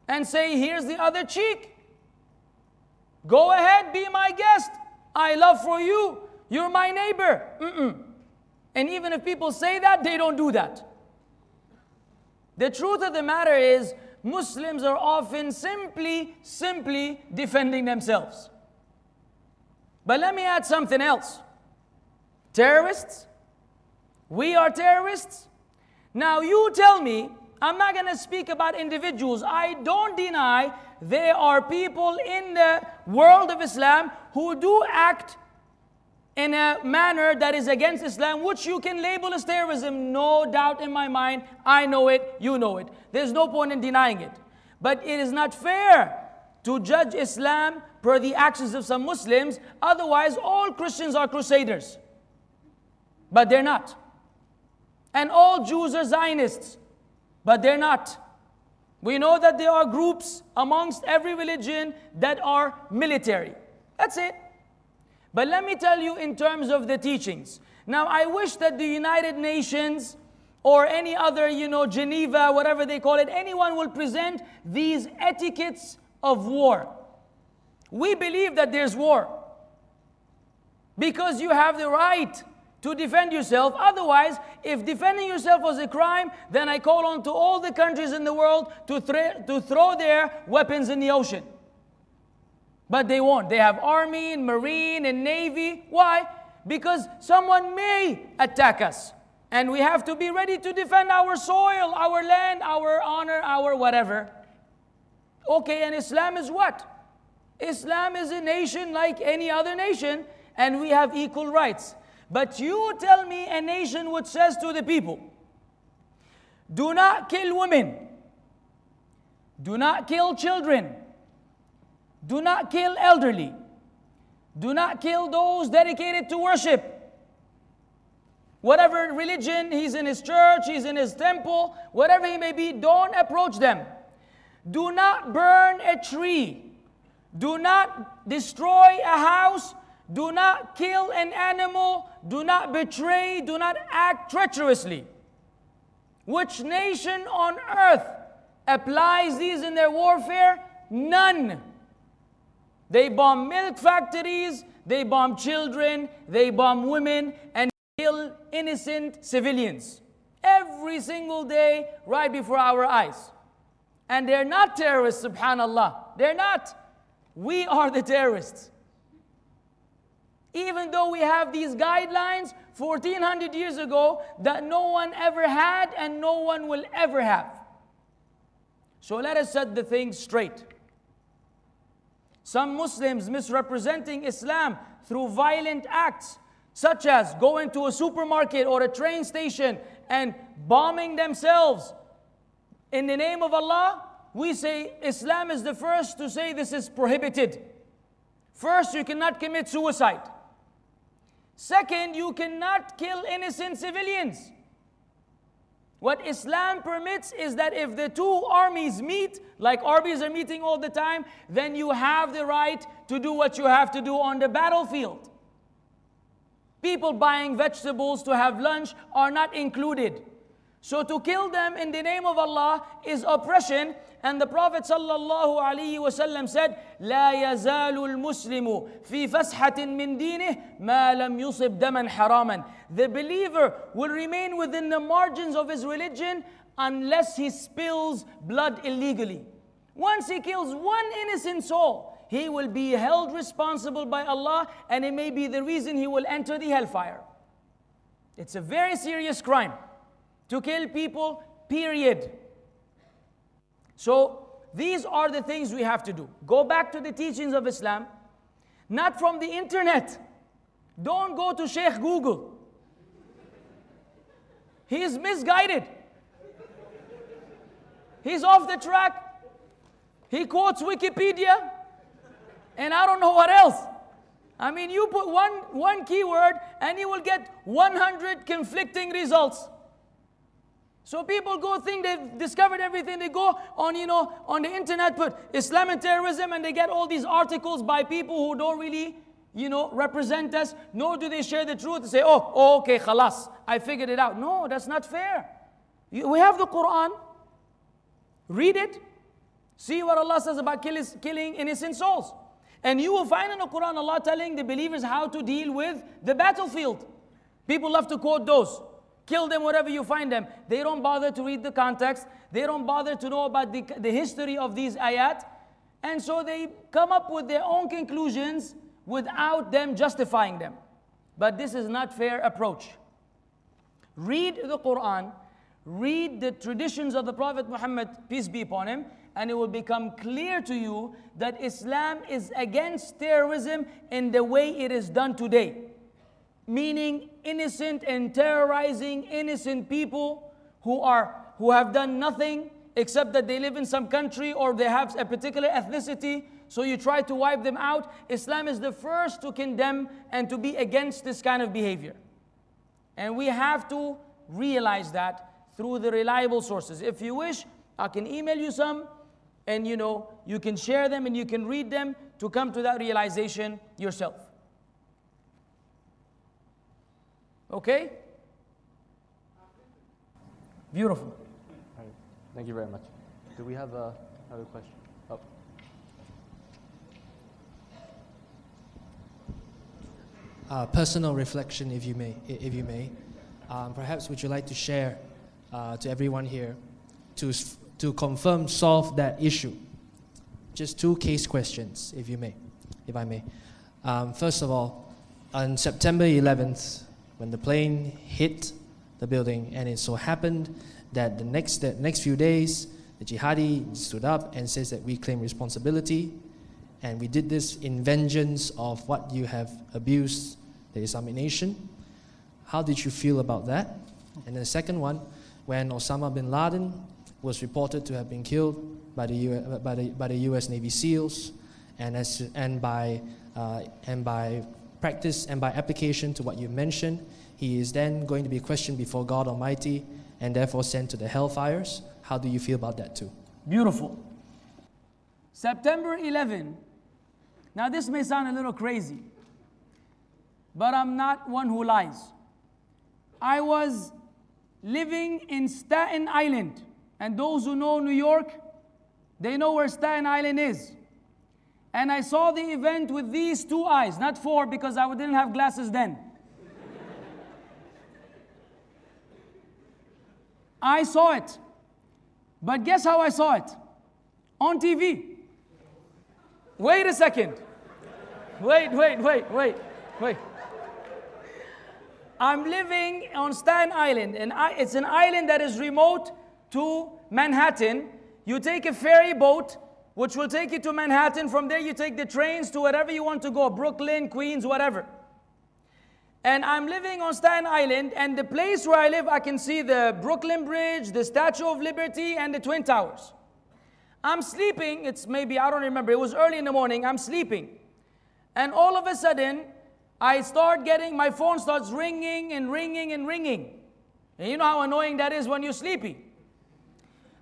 And say, here's the other cheek. Go ahead, be my guest. I love for you. You're my neighbor. And even if people say that, they don't do that. The truth of the matter is, Muslims are often simply defending themselves. But let me add something else. Terrorists. We are terrorists. Now you tell me, I'm not going to speak about individuals. I don't deny there are people in the world of Islam who do act in a manner that is against Islam, which you can label as terrorism. No doubt in my mind. I know it. You know it. There's no point in denying it. But it is not fair to judge Islam per the actions of some Muslims. Otherwise, all Christians are crusaders. But they're not. And all Jews are Zionists. But they're not. We know that there are groups amongst every religion that are military. That's it. But let me tell you in terms of the teachings. Now, I wish that the United Nations or any other, Geneva, whatever they call it, anyone will present these etiquettes of war. We believe that there's war because you have the right to defend yourself. Otherwise, if defending yourself was a crime, then I call on to all the countries in the world to throw their weapons in the ocean. But they won't. They have army and marine and navy. Why? Because someone may attack us. And we have to be ready to defend our soil, our land, our honor, our whatever. Okay, and Islam is what? Islam is a nation like any other nation, and we have equal rights. But you tell me a nation which says to the people, do not kill women, do not kill children, do not kill elderly. Do not kill those dedicated to worship. Whatever religion, he's in his church, he's in his temple, whatever he may be, don't approach them. Do not burn a tree. Do not destroy a house. Do not kill an animal. Do not betray. Do not act treacherously. Which nation on earth applies these in their warfare? None. They bomb milk factories, they bomb children, they bomb women, and kill innocent civilians. Every single day, right before our eyes. And they're not terrorists, subhanallah. They're not. We are the terrorists. Even though we have these guidelines 1400 years ago that no one ever had and no one will ever have. So let us set the things straight. Some Muslims misrepresenting Islam through violent acts, such as going to a supermarket or a train station and bombing themselves. In the name of Allah, we say Islam is the first to say this is prohibited. First, you cannot commit suicide. Second, you cannot kill innocent civilians. What Islam permits is that if the two armies meet, like armies are meeting all the time, then you have the right to do what you have to do on the battlefield. People buying vegetables to have lunch are not included. So to kill them in the name of Allah is oppression. And the Prophet sallallahu alaihi wasallam said, لا يزال المسلم في فسحة من دينه ما لم يصب دما حراما. The believer will remain within the margins of his religion unless he spills blood illegally. Once he kills one innocent soul, he will be held responsible by Allah, and it may be the reason he will enter the hellfire. It's a very serious crime to kill people, period. So these are the things we have to do. Go back to the teachings of Islam, not from the internet. Don't go to Sheikh Google. He is misguided. He's off the track. He quotes Wikipedia, and I don't know what else. I mean, you put one keyword, and you will get 100 conflicting results. So people go think they've discovered everything. They go on, on the internet, put Islam and terrorism, and they get all these articles by people who don't really, represent us, nor do they share the truth and say, oh, okay, khalas, I figured it out. No, that's not fair. We have the Quran. Read it. See what Allah says about killing innocent souls. And you will find in the Quran Allah telling the believers how to deal with the battlefield. People love to quote those. Kill them wherever you find them. They don't bother to read the context. They don't bother to know about the history of these ayat. And so they come up with their own conclusions without them justifying them. But this is not fair approach. Read the Quran. Read the traditions of the Prophet Muhammad, peace be upon him, and it will become clear to you that Islam is against terrorism in the way it is done today. Meaning innocent and terrorizing innocent people who have done nothing except that they live in some country or they have a particular ethnicity, so you try to wipe them out. Islam is the first to condemn and to be against this kind of behavior. And we have to realize that through the reliable sources. If you wish, I can email you some, and you can share them and you can read them to come to that realization yourself. Okay? Beautiful. All right. Thank you very much. Do we have another question? Oh. Personal reflection, if you may. Perhaps would you like to share to everyone here to confirm, solve that issue? Just two case questions, if I may. First of all, on September 11th, when the plane hit the building, and it so happened that the next few days, the jihadi stood up and says that we claim responsibility, and we did this in vengeance of what you have abused, the Islamic nation. How did you feel about that? And then the second one, when Osama bin Laden was reported to have been killed by the U.S. Navy SEALs, and by practice and by application to what you mentioned, he is then going to be questioned before God Almighty and therefore sent to the hellfires. How do you feel about that too? Beautiful. September 11. Now this may sound a little crazy, but I'm not one who lies. I was living in Staten Island. And those who know New York, they know where Staten Island is. And I saw the event with these two eyes, not four, because I didn't have glasses then. I saw it. But guess how I saw it? On TV. Wait a second. Wait. I'm living on Staten Island, and it's an island that is remote to Manhattan. You take a ferry boat, which will take you to Manhattan. From there, you take the trains to wherever you want to go, Brooklyn, Queens, whatever. And I'm living on Staten Island, and the place where I live, I can see the Brooklyn Bridge, the Statue of Liberty, and the Twin Towers. I'm sleeping. It's maybe, I don't remember. It was early in the morning. I'm sleeping. And all of a sudden, I start getting, my phone starts ringing and ringing and ringing. And you know how annoying that is when you're sleepy.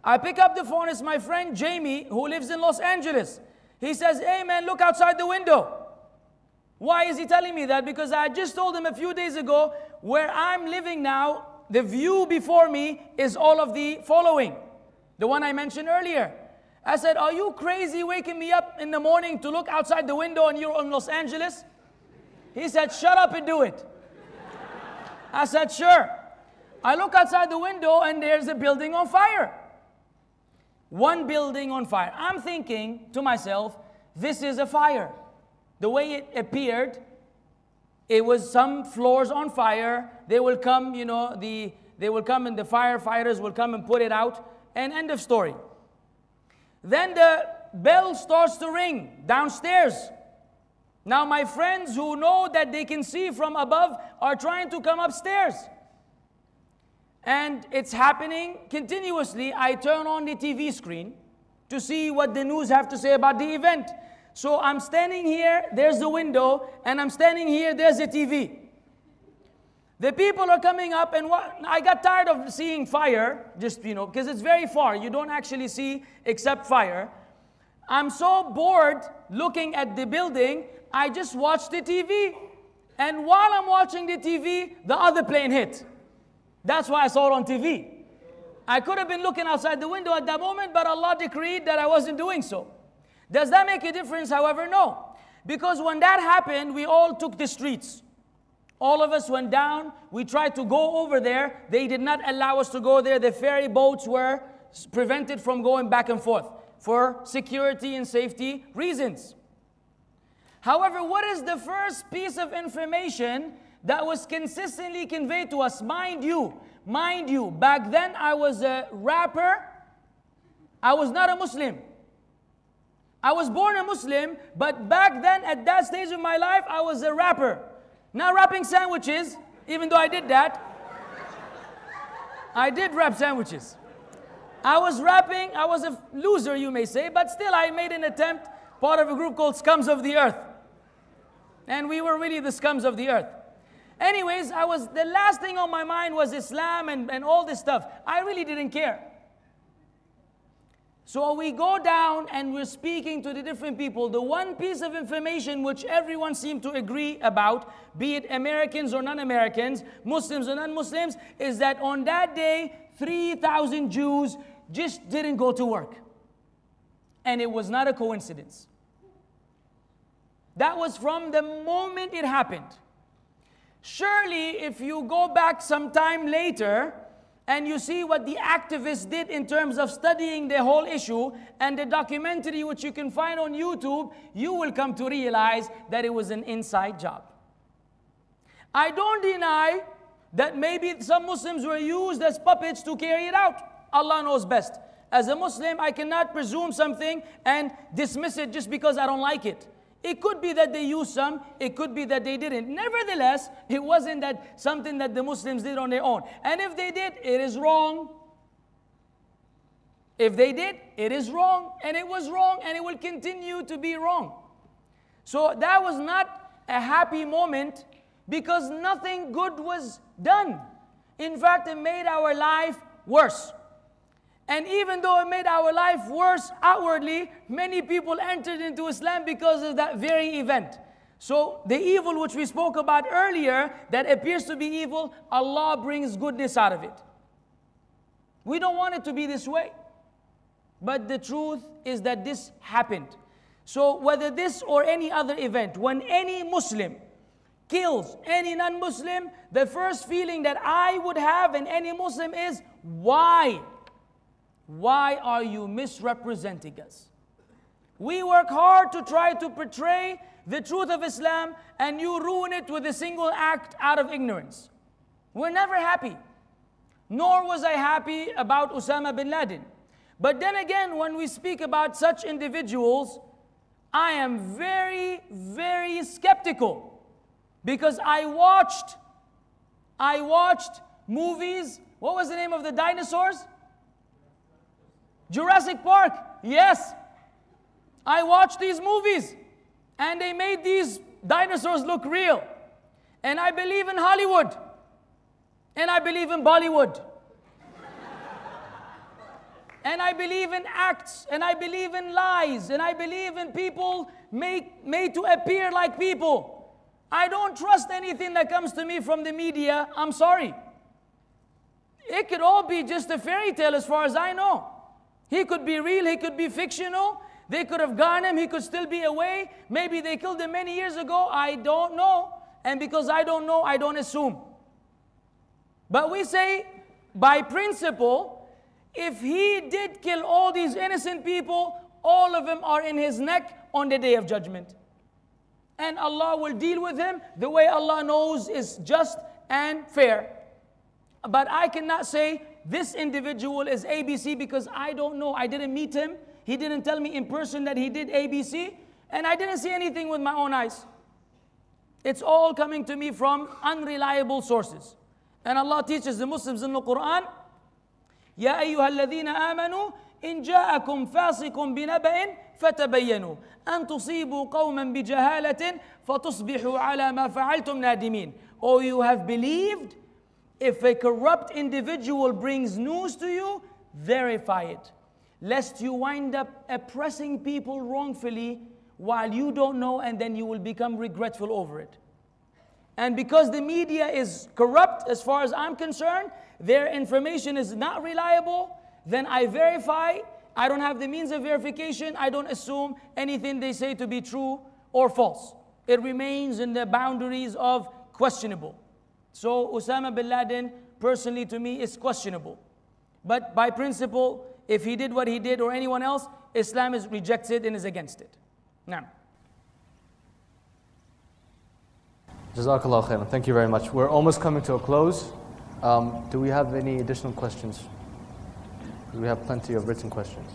I pick up the phone. It's my friend Jamie, who lives in Los Angeles. He says, hey man, look outside the window. Why is he telling me that? Because I just told him a few days ago, where I'm living now, the view before me is all of the following. The one I mentioned earlier. I said, are you crazy waking me up in the morning to look outside the window and you're in Los Angeles? He said, shut up and do it. I said, sure. I look outside the window and there's a building on fire. One building on fire. I'm thinking to myself, this is a fire. The way it appeared, it was some floors on fire. They will come, you know, they will come and the firefighters will come and put it out. And end of story. Then the bell starts to ring downstairs. Now my friends who know that they can see from above are trying to come upstairs. And it's happening continuously. I turn on the TV screen to see what the news have to say about the event. So I'm standing here, there's the window, and I'm standing here, there's the TV. The people are coming up, and I got tired of seeing fire, just, you know, because it's very far. You don't actually see except fire. I'm so bored looking at the building, I just watched the TV. And while I'm watching the TV, the other plane hit. That's why I saw it on TV. I could have been looking outside the window at that moment, but Allah decreed that I wasn't doing so. Does that make a difference, however? No. Because when that happened, we all took the streets. All of us went down. We tried to go over there. They did not allow us to go there. The ferry boats were prevented from going back and forth for security and safety reasons. However, what is the first piece of information that was consistently conveyed to us? Mind you, back then I was a rapper. I was not a Muslim. I was born a Muslim, but back then at that stage of my life, I was a rapper. Not wrapping sandwiches, even though I did that. I did wrap sandwiches. I was rapping, I was a loser, you may say, but still I made an attempt, part of a group called Scums of the Earth. And we were really the scums of the earth. Anyways, the last thing on my mind was Islam and all this stuff. I really didn't care. So we go down and we're speaking to the different people. The one piece of information which everyone seemed to agree about, be it Americans or non-Americans, Muslims or non-Muslims, is that on that day, 3,000 Jews just didn't go to work. And it was not a coincidence. That was from the moment it happened. Surely, if you go back some time later, and you see what the activists did in terms of studying the whole issue, and the documentary which you can find on YouTube, you will come to realize that it was an inside job. I don't deny that maybe some Muslims were used as puppets to carry it out. Allah knows best. As a Muslim, I cannot presume something and dismiss it just because I don't like it. It could be that they used some, it could be that they didn't. Nevertheless, it wasn't that something that the Muslims did on their own. And if they did, it is wrong. If they did, it is wrong, and it was wrong, and it will continue to be wrong. So that was not a happy moment because nothing good was done. In fact, it made our life worse. And even though it made our life worse outwardly, many people entered into Islam because of that very event. So the evil which we spoke about earlier, that appears to be evil, Allah brings goodness out of it. We don't want it to be this way. But the truth is that this happened. So whether this or any other event, when any Muslim kills any non-Muslim, the first feeling that I would have in any Muslim is, why? Why are you misrepresenting us? We work hard to try to portray the truth of Islam, and you ruin it with a single act out of ignorance. We're never happy. Nor was I happy about Osama bin Laden. But then again, when we speak about such individuals, I am very, very skeptical. Because I watched movies. What was the name of the dinosaurs? Jurassic Park, yes. I watched these movies and they made these dinosaurs look real. And I believe in Hollywood. And I believe in Bollywood. And I believe in acts. And I believe in lies. And I believe in people made to appear like people. I don't trust anything that comes to me from the media. I'm sorry. It could all be just a fairy tale as far as I know. He could be real, he could be fictional. They could have gotten him, he could still be away. Maybe they killed him many years ago, I don't know. And because I don't know, I don't assume. But we say, by principle, if he did kill all these innocent people, all of them are in his neck on the Day of Judgment. And Allah will deal with him the way Allah knows is just and fair. But I cannot say this individual is ABC because I don't know. I didn't meet him. He didn't tell me in person that he did ABC. And I didn't see anything with my own eyes. It's all coming to me from unreliable sources. And Allah teaches the Muslims in the Quran, يَا أَيُّهَا الَّذِينَ آمَنُوا إِنْ جَاءَكُمْ فَاسِقٌ بِنَبَإٍ فَتَبَيَّنُوا أَنْ تُصِيبُوا قَوْمًا بِجَهَالَةٍ فَتُصْبِحُوا عَلَى مَا فَعَلْتُمْ نَادِمِينَ. Oh, you have believed, if a corrupt individual brings news to you, verify it, lest you wind up oppressing people wrongfully while you don't know, and then you will become regretful over it. And because the media is corrupt, as far as I'm concerned, their information is not reliable, then I verify. I don't have the means of verification. I don't assume anything they say to be true or false. It remains in the boundaries of questionable. So Osama bin Laden, personally to me, is questionable. But by principle, if he did what he did or anyone else, Islam is rejects it and is against it. Naam. Jazakallah khairan. Thank you very much. We're almost coming to a close. Do we have any additional questions? We have plenty of written questions.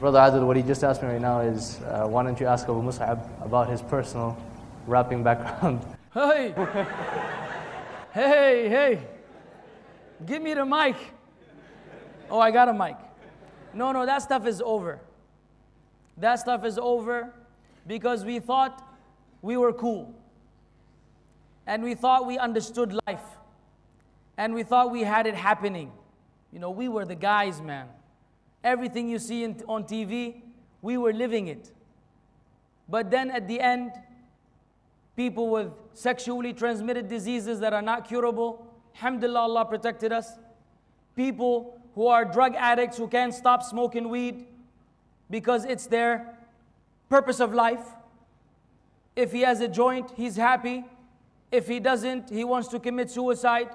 Brother Adil, what he just asked me right now is, why don't you ask Abu Mus'ab about his personal rapping background? Hey! Hey, hey! Give me the mic! Oh, I got a mic. No, that stuff is over. That stuff is over because we thought we were cool. And we thought we understood life. And we thought we had it happening. You know, we were the guys, man. Everything you see on TV, we were living it. But then at the end, people with sexually transmitted diseases that are not curable, alhamdulillah, Allah protected us. People who are drug addicts who can't stop smoking weed because it's their purpose of life. If he has a joint, he's happy. If he doesn't, he wants to commit suicide.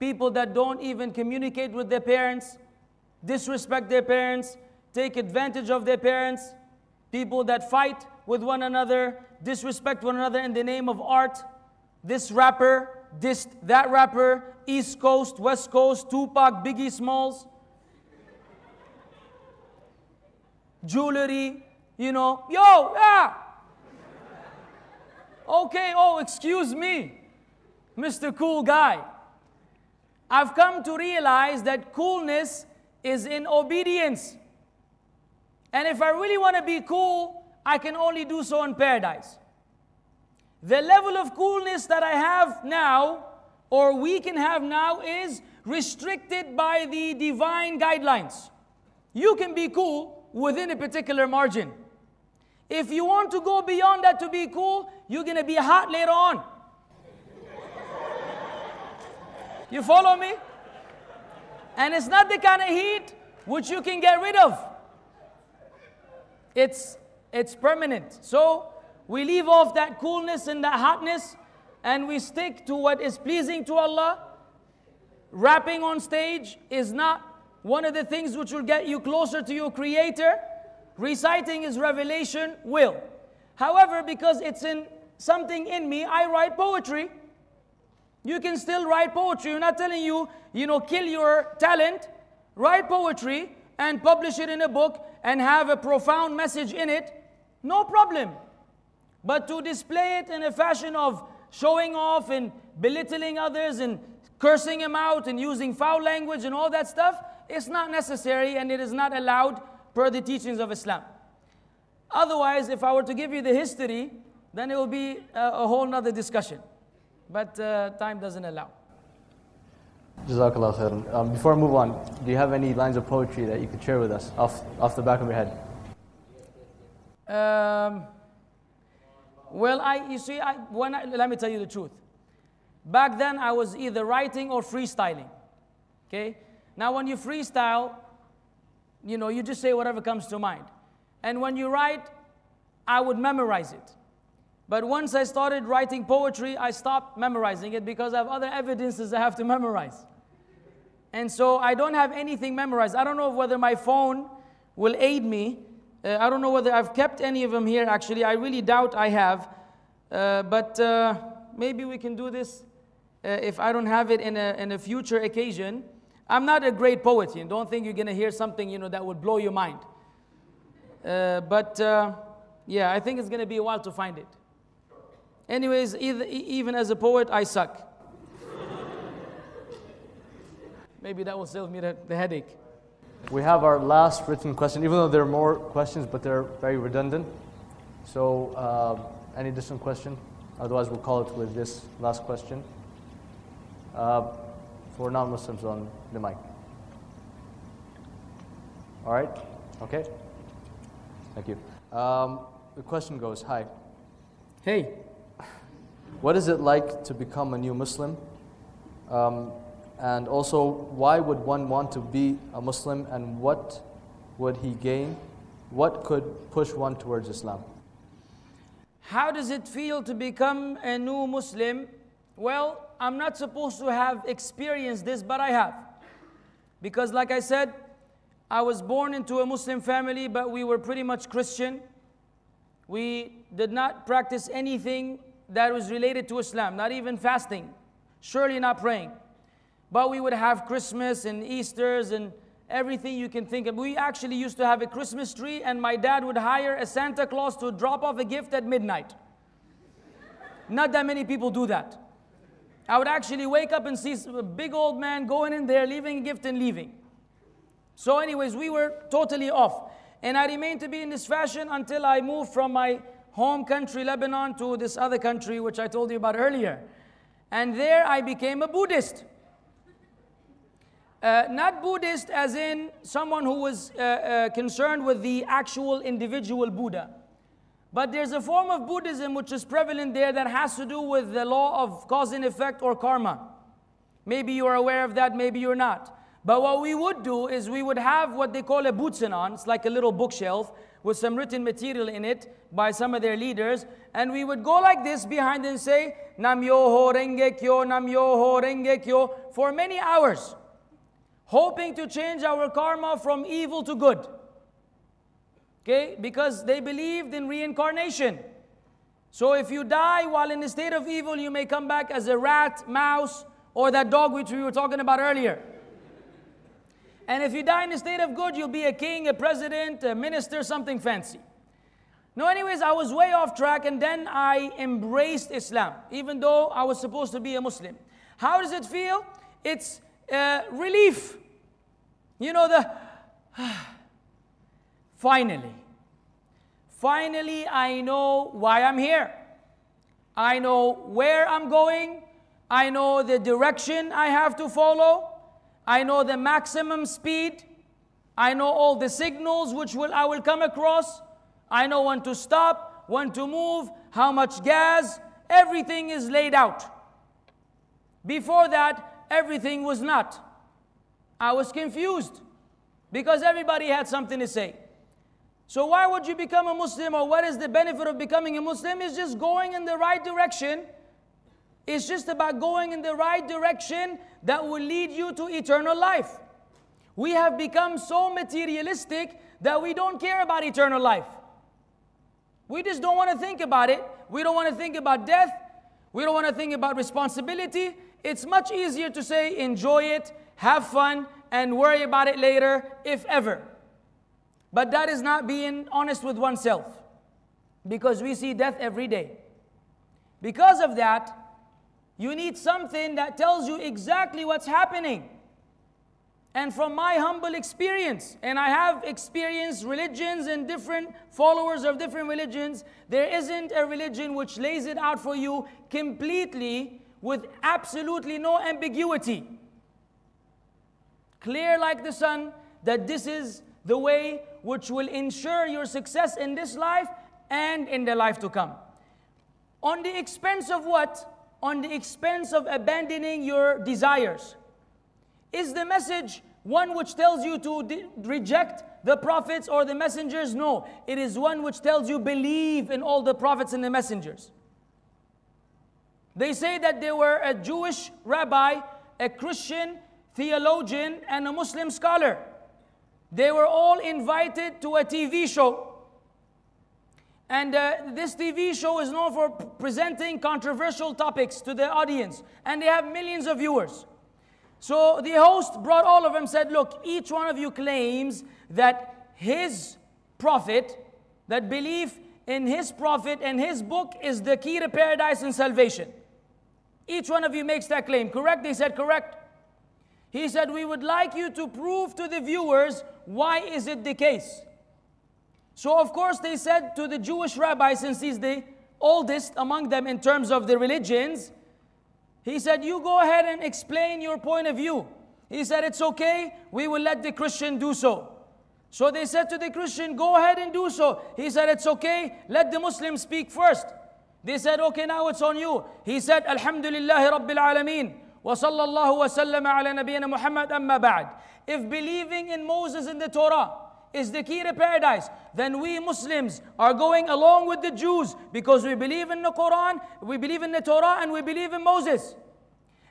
People that don't even communicate with their parents, disrespect their parents, take advantage of their parents. People that fight with one another, disrespect one another in the name of art. This rapper dissed that rapper, East Coast, West Coast, Tupac, Biggie Smalls. Jewelry, you know, yo, yeah. Okay, oh, excuse me, Mr. Cool Guy. I've come to realize that coolness is in obedience. And if I really want to be cool, I can only do so in paradise. The level of coolness that I have now, or we can have now, is restricted by the divine guidelines. You can be cool within a particular margin. If you want to go beyond that to be cool, you're going to be hot later on. You follow me? And it's not the kind of heat which you can get rid of. It's permanent. So we leave off that coolness and that hotness, and we stick to what is pleasing to Allah. Rapping on stage is not one of the things which will get you closer to your Creator. Reciting His revelation will. However, because it's in something in me, I write poetry. You can still write poetry. We're not telling you, you know, kill your talent. Write poetry and publish it in a book and have a profound message in it. No problem. But to display it in a fashion of showing off and belittling others and cursing them out and using foul language and all that stuff, it's not necessary and it is not allowed per the teachings of Islam. Otherwise, if I were to give you the history, then it will be a whole nother discussion. But time doesn't allow. Jazakallah khairan. Before I move on, do you have any lines of poetry that you could share with us off the back of your head? Well, let me tell you the truth. Back then, I was either writing or freestyling, okay? Now, when you freestyle, you know, you just say whatever comes to mind. And when you write, I would memorize it. But once I started writing poetry, I stopped memorizing it because I have other evidences I have to memorize. And so I don't have anything memorized. I don't know whether my phone will aid me. I don't know whether I've kept any of them here, actually. I really doubt I have. But maybe we can do this if I don't have it in a future occasion. I'm not a great poet, and don't think you're going to hear something, you know, that would blow your mind. But I think it's going to be a while to find it. Anyways, even as a poet, I suck. Maybe that will save me the headache. We have our last written question, even though there are more questions, but they're very redundant. So, any additional question? Otherwise, we'll call it with this last question. For non-Muslims on the mic. All right? Okay. Thank you. The question goes, hi. Hey. What is it like to become a new Muslim? And also, why would one want to be a Muslim, and what would he gain? What could push one towards Islam? How does it feel to become a new Muslim? Well, I'm not supposed to have experienced this, but I have. Because like I said, I was born into a Muslim family, but we were pretty much Christian. We did not practice anything that was related to Islam, not even fasting, surely not praying. But we would have Christmas and Easter's and everything you can think of. We actually used to have a Christmas tree, and my dad would hire a Santa Claus to drop off a gift at midnight. Not that many people do that. I would actually wake up and see a big old man going in there, leaving a gift and leaving. So anyways, we were totally off. And I remained to be in this fashion until I moved from my home country, Lebanon, to this other country, which I told you about earlier. And there I became a Buddhist. Not Buddhist as in someone who was concerned with the actual individual Buddha. But there's a form of Buddhism which is prevalent there that has to do with the law of cause and effect or karma. Maybe you're aware of that, maybe you're not. But what we would do is we would have what they call a butsunan. It's like a little bookshelf with some written material in it by some of their leaders. And we would go like this behind and say, Nam-myoho Renge-kyo, Nam-myoho Renge-kyo, for many hours, hoping to change our karma from evil to good. Okay? Because they believed in reincarnation. So if you die while in a state of evil, you may come back as a rat, mouse, or that dog which we were talking about earlier. And if you die in a state of good, you'll be a king, a president, a minister, something fancy. No, anyways, I was way off track, and then I embraced Islam, even though I was supposed to be a Muslim. How does it feel? It's relief. You know, finally I know why I'm here. I know where I'm going. I know the direction I have to follow. I know the maximum speed. I know all the signals which I will come across. I know when to stop, when to move, how much gas. Everything is laid out. Before that, everything was not. I was confused because everybody had something to say. So why would you become a Muslim, or what is the benefit of becoming a Muslim? It's just going in the right direction. It's just about going in the right direction that will lead you to eternal life. We have become so materialistic that we don't care about eternal life. We just don't want to think about it. We don't want to think about death. We don't want to think about responsibility. It's much easier to say, enjoy it, have fun, and worry about it later, if ever. But that is not being honest with oneself, because we see death every day. Because of that, you need something that tells you exactly what's happening. And from my humble experience, and I have experienced religions and different followers of different religions, there isn't a religion which lays it out for you completely, with absolutely no ambiguity. Clear like the sun, that this is the way which will ensure your success in this life and in the life to come. On the expense of what? On the expense of abandoning your desires. Is the message one which tells you to reject the prophets or the messengers? No. It is one which tells you believe in all the prophets and the messengers. They say that they were a Jewish rabbi, a Christian theologian, and a Muslim scholar. They were all invited to a TV show. And this TV show is known for presenting controversial topics to the audience. And they have millions of viewers. So the host brought all of them, said, look, each one of you claims that his prophet, that belief in his prophet and his book is the key to paradise and salvation. Each one of you makes that claim, correct? They said, correct. He said, we would like you to prove to the viewers why is it the case. So, of course, they said to the Jewish rabbi, since he's the oldest among them in terms of the religions, he said, you go ahead and explain your point of view. He said, it's okay, we will let the Christian do so. So they said to the Christian, go ahead and do so. He said, it's okay, let the Muslim speak first. They said, okay, now it's on you. He said, Alhamdulillahi Rabbil Alameen. Wa sallallahu wa sallama ala nabiyyina Muhammad amma ba'd. If believing in Moses and the Torah is the key to paradise, then we Muslims are going along with the Jews because we believe in the Quran, we believe in the Torah, and we believe in Moses.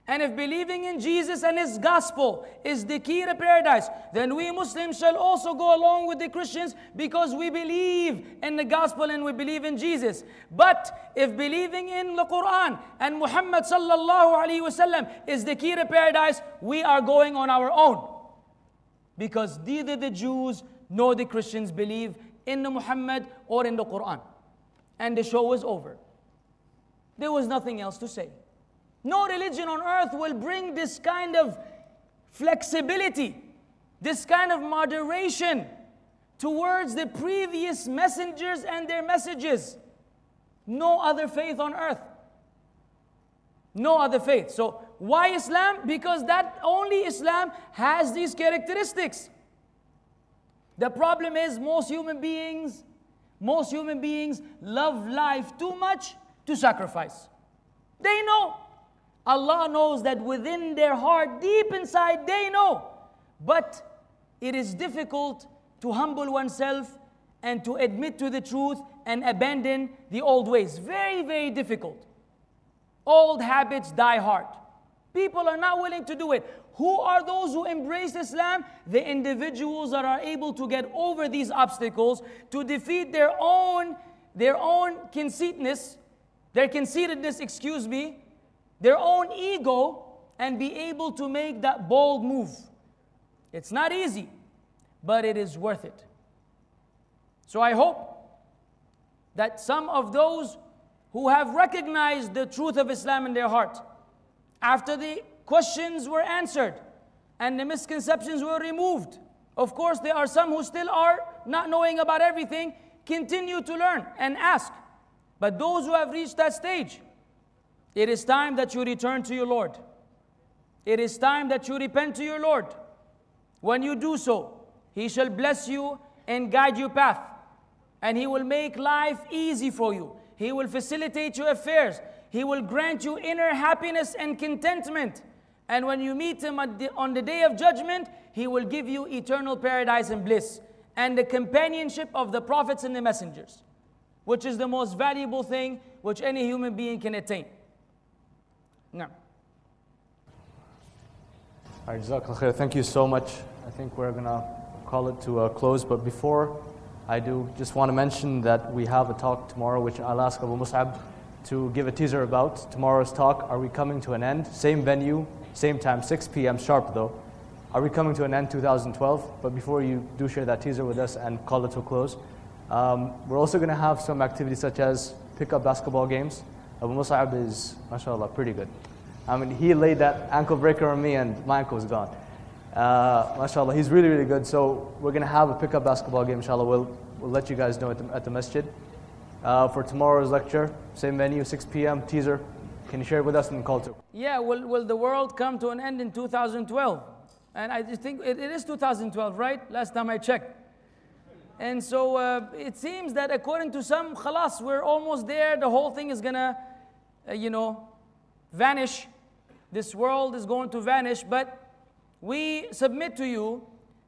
And if believing in Jesus and His Gospel is the key to paradise, then we Muslims shall also go along with the Christians because we believe in the Gospel and we believe in Jesus. But if believing in the Quran and Muhammad sallallahu alayhi wa sallam is the key to paradise, we are going on our own. Because neither the Jews nor the Christians believe in the Muhammad or in the Quran. And the show was over. There was nothing else to say. No religion on earth will bring this kind of flexibility, this kind of moderation towards the previous messengers and their messages. No other faith on earth. No other faith. So why Islam? Because that only Islam has these characteristics. The problem is most human beings love life too much to sacrifice. They know. Allah knows that within their heart, deep inside, they know. But it is difficult to humble oneself and to admit to the truth and abandon the old ways. Very, very difficult. Old habits die hard. People are not willing to do it. Who are those who embrace Islam? The individuals that are able to get over these obstacles, to defeat their own conceitedness, their own ego, and be able to make that bold move. It's not easy, but it is worth it. So I hope that some of those who have recognized the truth of Islam in their heart, after the questions were answered and the misconceptions were removed. Of course, there are some who still are not knowing about everything, continue to learn and ask. But those who have reached that stage, it is time that you return to your Lord. It is time that you repent to your Lord. When you do so, He shall bless you and guide your path. And He will make life easy for you. He will facilitate your affairs. He will grant you inner happiness and contentment. And when you meet Him on the day of judgment, He will give you eternal paradise and bliss. And the companionship of the prophets and the messengers, which is the most valuable thing which any human being can attain. No. All right, Jazakallah Khair, thank you so much. I think we're going to call it to a close, but before I do, just want to mention that we have a talk tomorrow, which I'll ask Abu Mus'ab to give a teaser about. Tomorrow's talk, Are We Coming to an End? Same venue, same time, 6 p.m. sharp though. Are We Coming to an End 2012? But before you do share that teaser with us and call it to a close, we're also going to have some activities such as pick up basketball games. Abu Mus'ab is, mashallah, pretty good. I mean, he laid that ankle breaker on me and my ankle was gone. Mashallah, he's really, really good. So we're going to have a pickup basketball game, inshallah. We'll let you guys know at the masjid. For tomorrow's lecture, same venue, 6 p.m., teaser. Can you share it with us and call to? Yeah, will the world come to an end in 2012? And I just think it is 2012, right? Last time I checked. And so it seems that according to some, khalas, we're almost there. The whole thing is gonna, vanish. This world is going to vanish. But we submit to you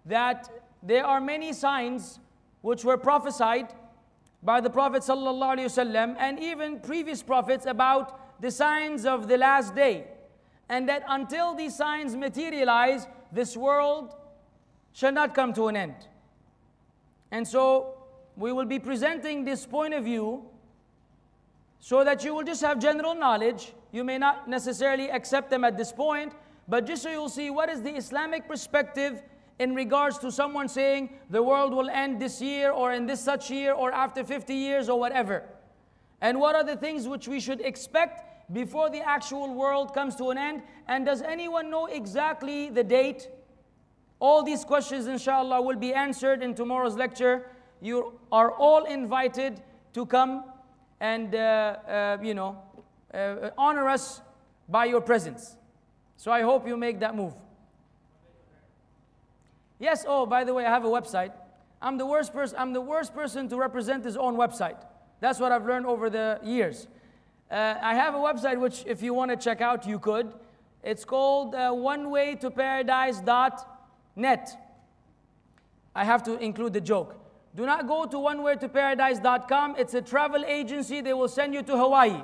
that there are many signs which were prophesied by the Prophet ﷺ and even previous prophets about the signs of the last day. And that until these signs materialize, this world shall not come to an end. And so we will be presenting this point of view so that you will just have general knowledge. You may not necessarily accept them at this point, but just so you'll see what is the Islamic perspective in regards to someone saying the world will end this year or in this such year or after 50 years or whatever. And what are the things which we should expect before the actual world comes to an end? And does anyone know exactly the date? All these questions, inshallah, will be answered in tomorrow's lecture. You are all invited to come and, honor us by your presence. So I hope you make that move. Yes, oh, by the way, I have a website. I'm the worst person to represent his own website. That's what I've learned over the years. I have a website which, if you want to check out, you could. It's called onewaytoparadise.net. I have to include the joke. Do not go to onewaytoparadise.com. It's a travel agency. They will send you to Hawaii.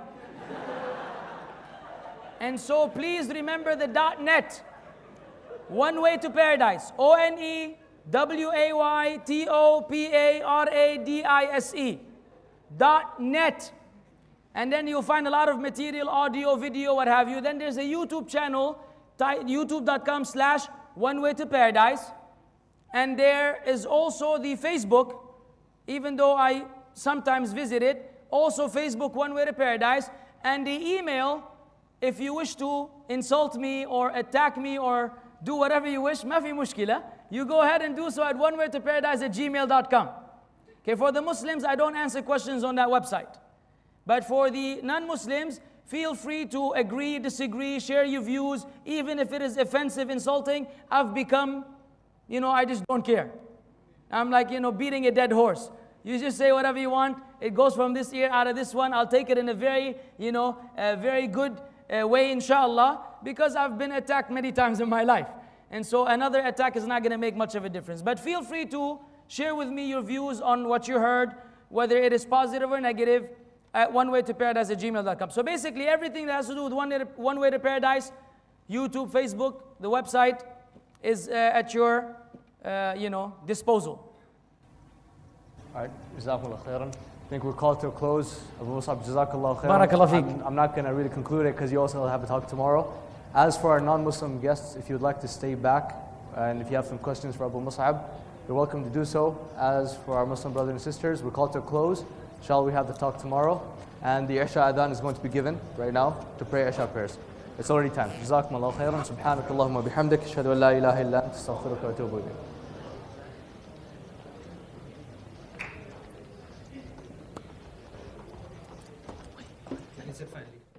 And so please remember the .net. One Way to Paradise. ONEWAYTOPARADISE.net. And then you'll find a lot of material, audio, video, what have you. Then there's a YouTube channel, youtube.com/OneWayToParadise. And there is also the Facebook, even though I sometimes visit it, also Facebook One Way to Paradise. And the email, if you wish to insult me or attack me or do whatever you wish, ma fi mushkila. You go ahead and do so at onewaytoparadise@gmail.com. Okay, for the Muslims, I don't answer questions on that website. But for the non-Muslims, feel free to agree, disagree, share your views, even if it is offensive, insulting. I've become, I just don't care. I'm like, beating a dead horse. You just say whatever you want. It goes from this ear out of this one. I'll take it in a very, very good way, inshallah, because I've been attacked many times in my life. And so another attack is not going to make much of a difference. But feel free to share with me your views on what you heard, whether it is positive or negative, at onewaytoparadise@gmail.com. So basically everything that has to do with One Way to Paradise, YouTube, Facebook, the website is at your, disposal. All right. Jazakallah khairan. I think we're called to a close. Abu Musab, Jazakallah khairan. Barakallah feek. I'm not going to really conclude it because you also have a talk tomorrow. As for our non-Muslim guests, if you'd like to stay back and if you have some questions for Abu Musab, you're welcome to do so. As for our Muslim brothers and sisters, we're called to a close. Shall we have the talk tomorrow? And the Isha Adhan is going to be given right now to pray Isha prayers. It's already time. Jazakumullah khairan. Subhanakallahumma bihamdik. Ashhadu an la ilaha illa anta astaghfiruka wa atubu ilayk.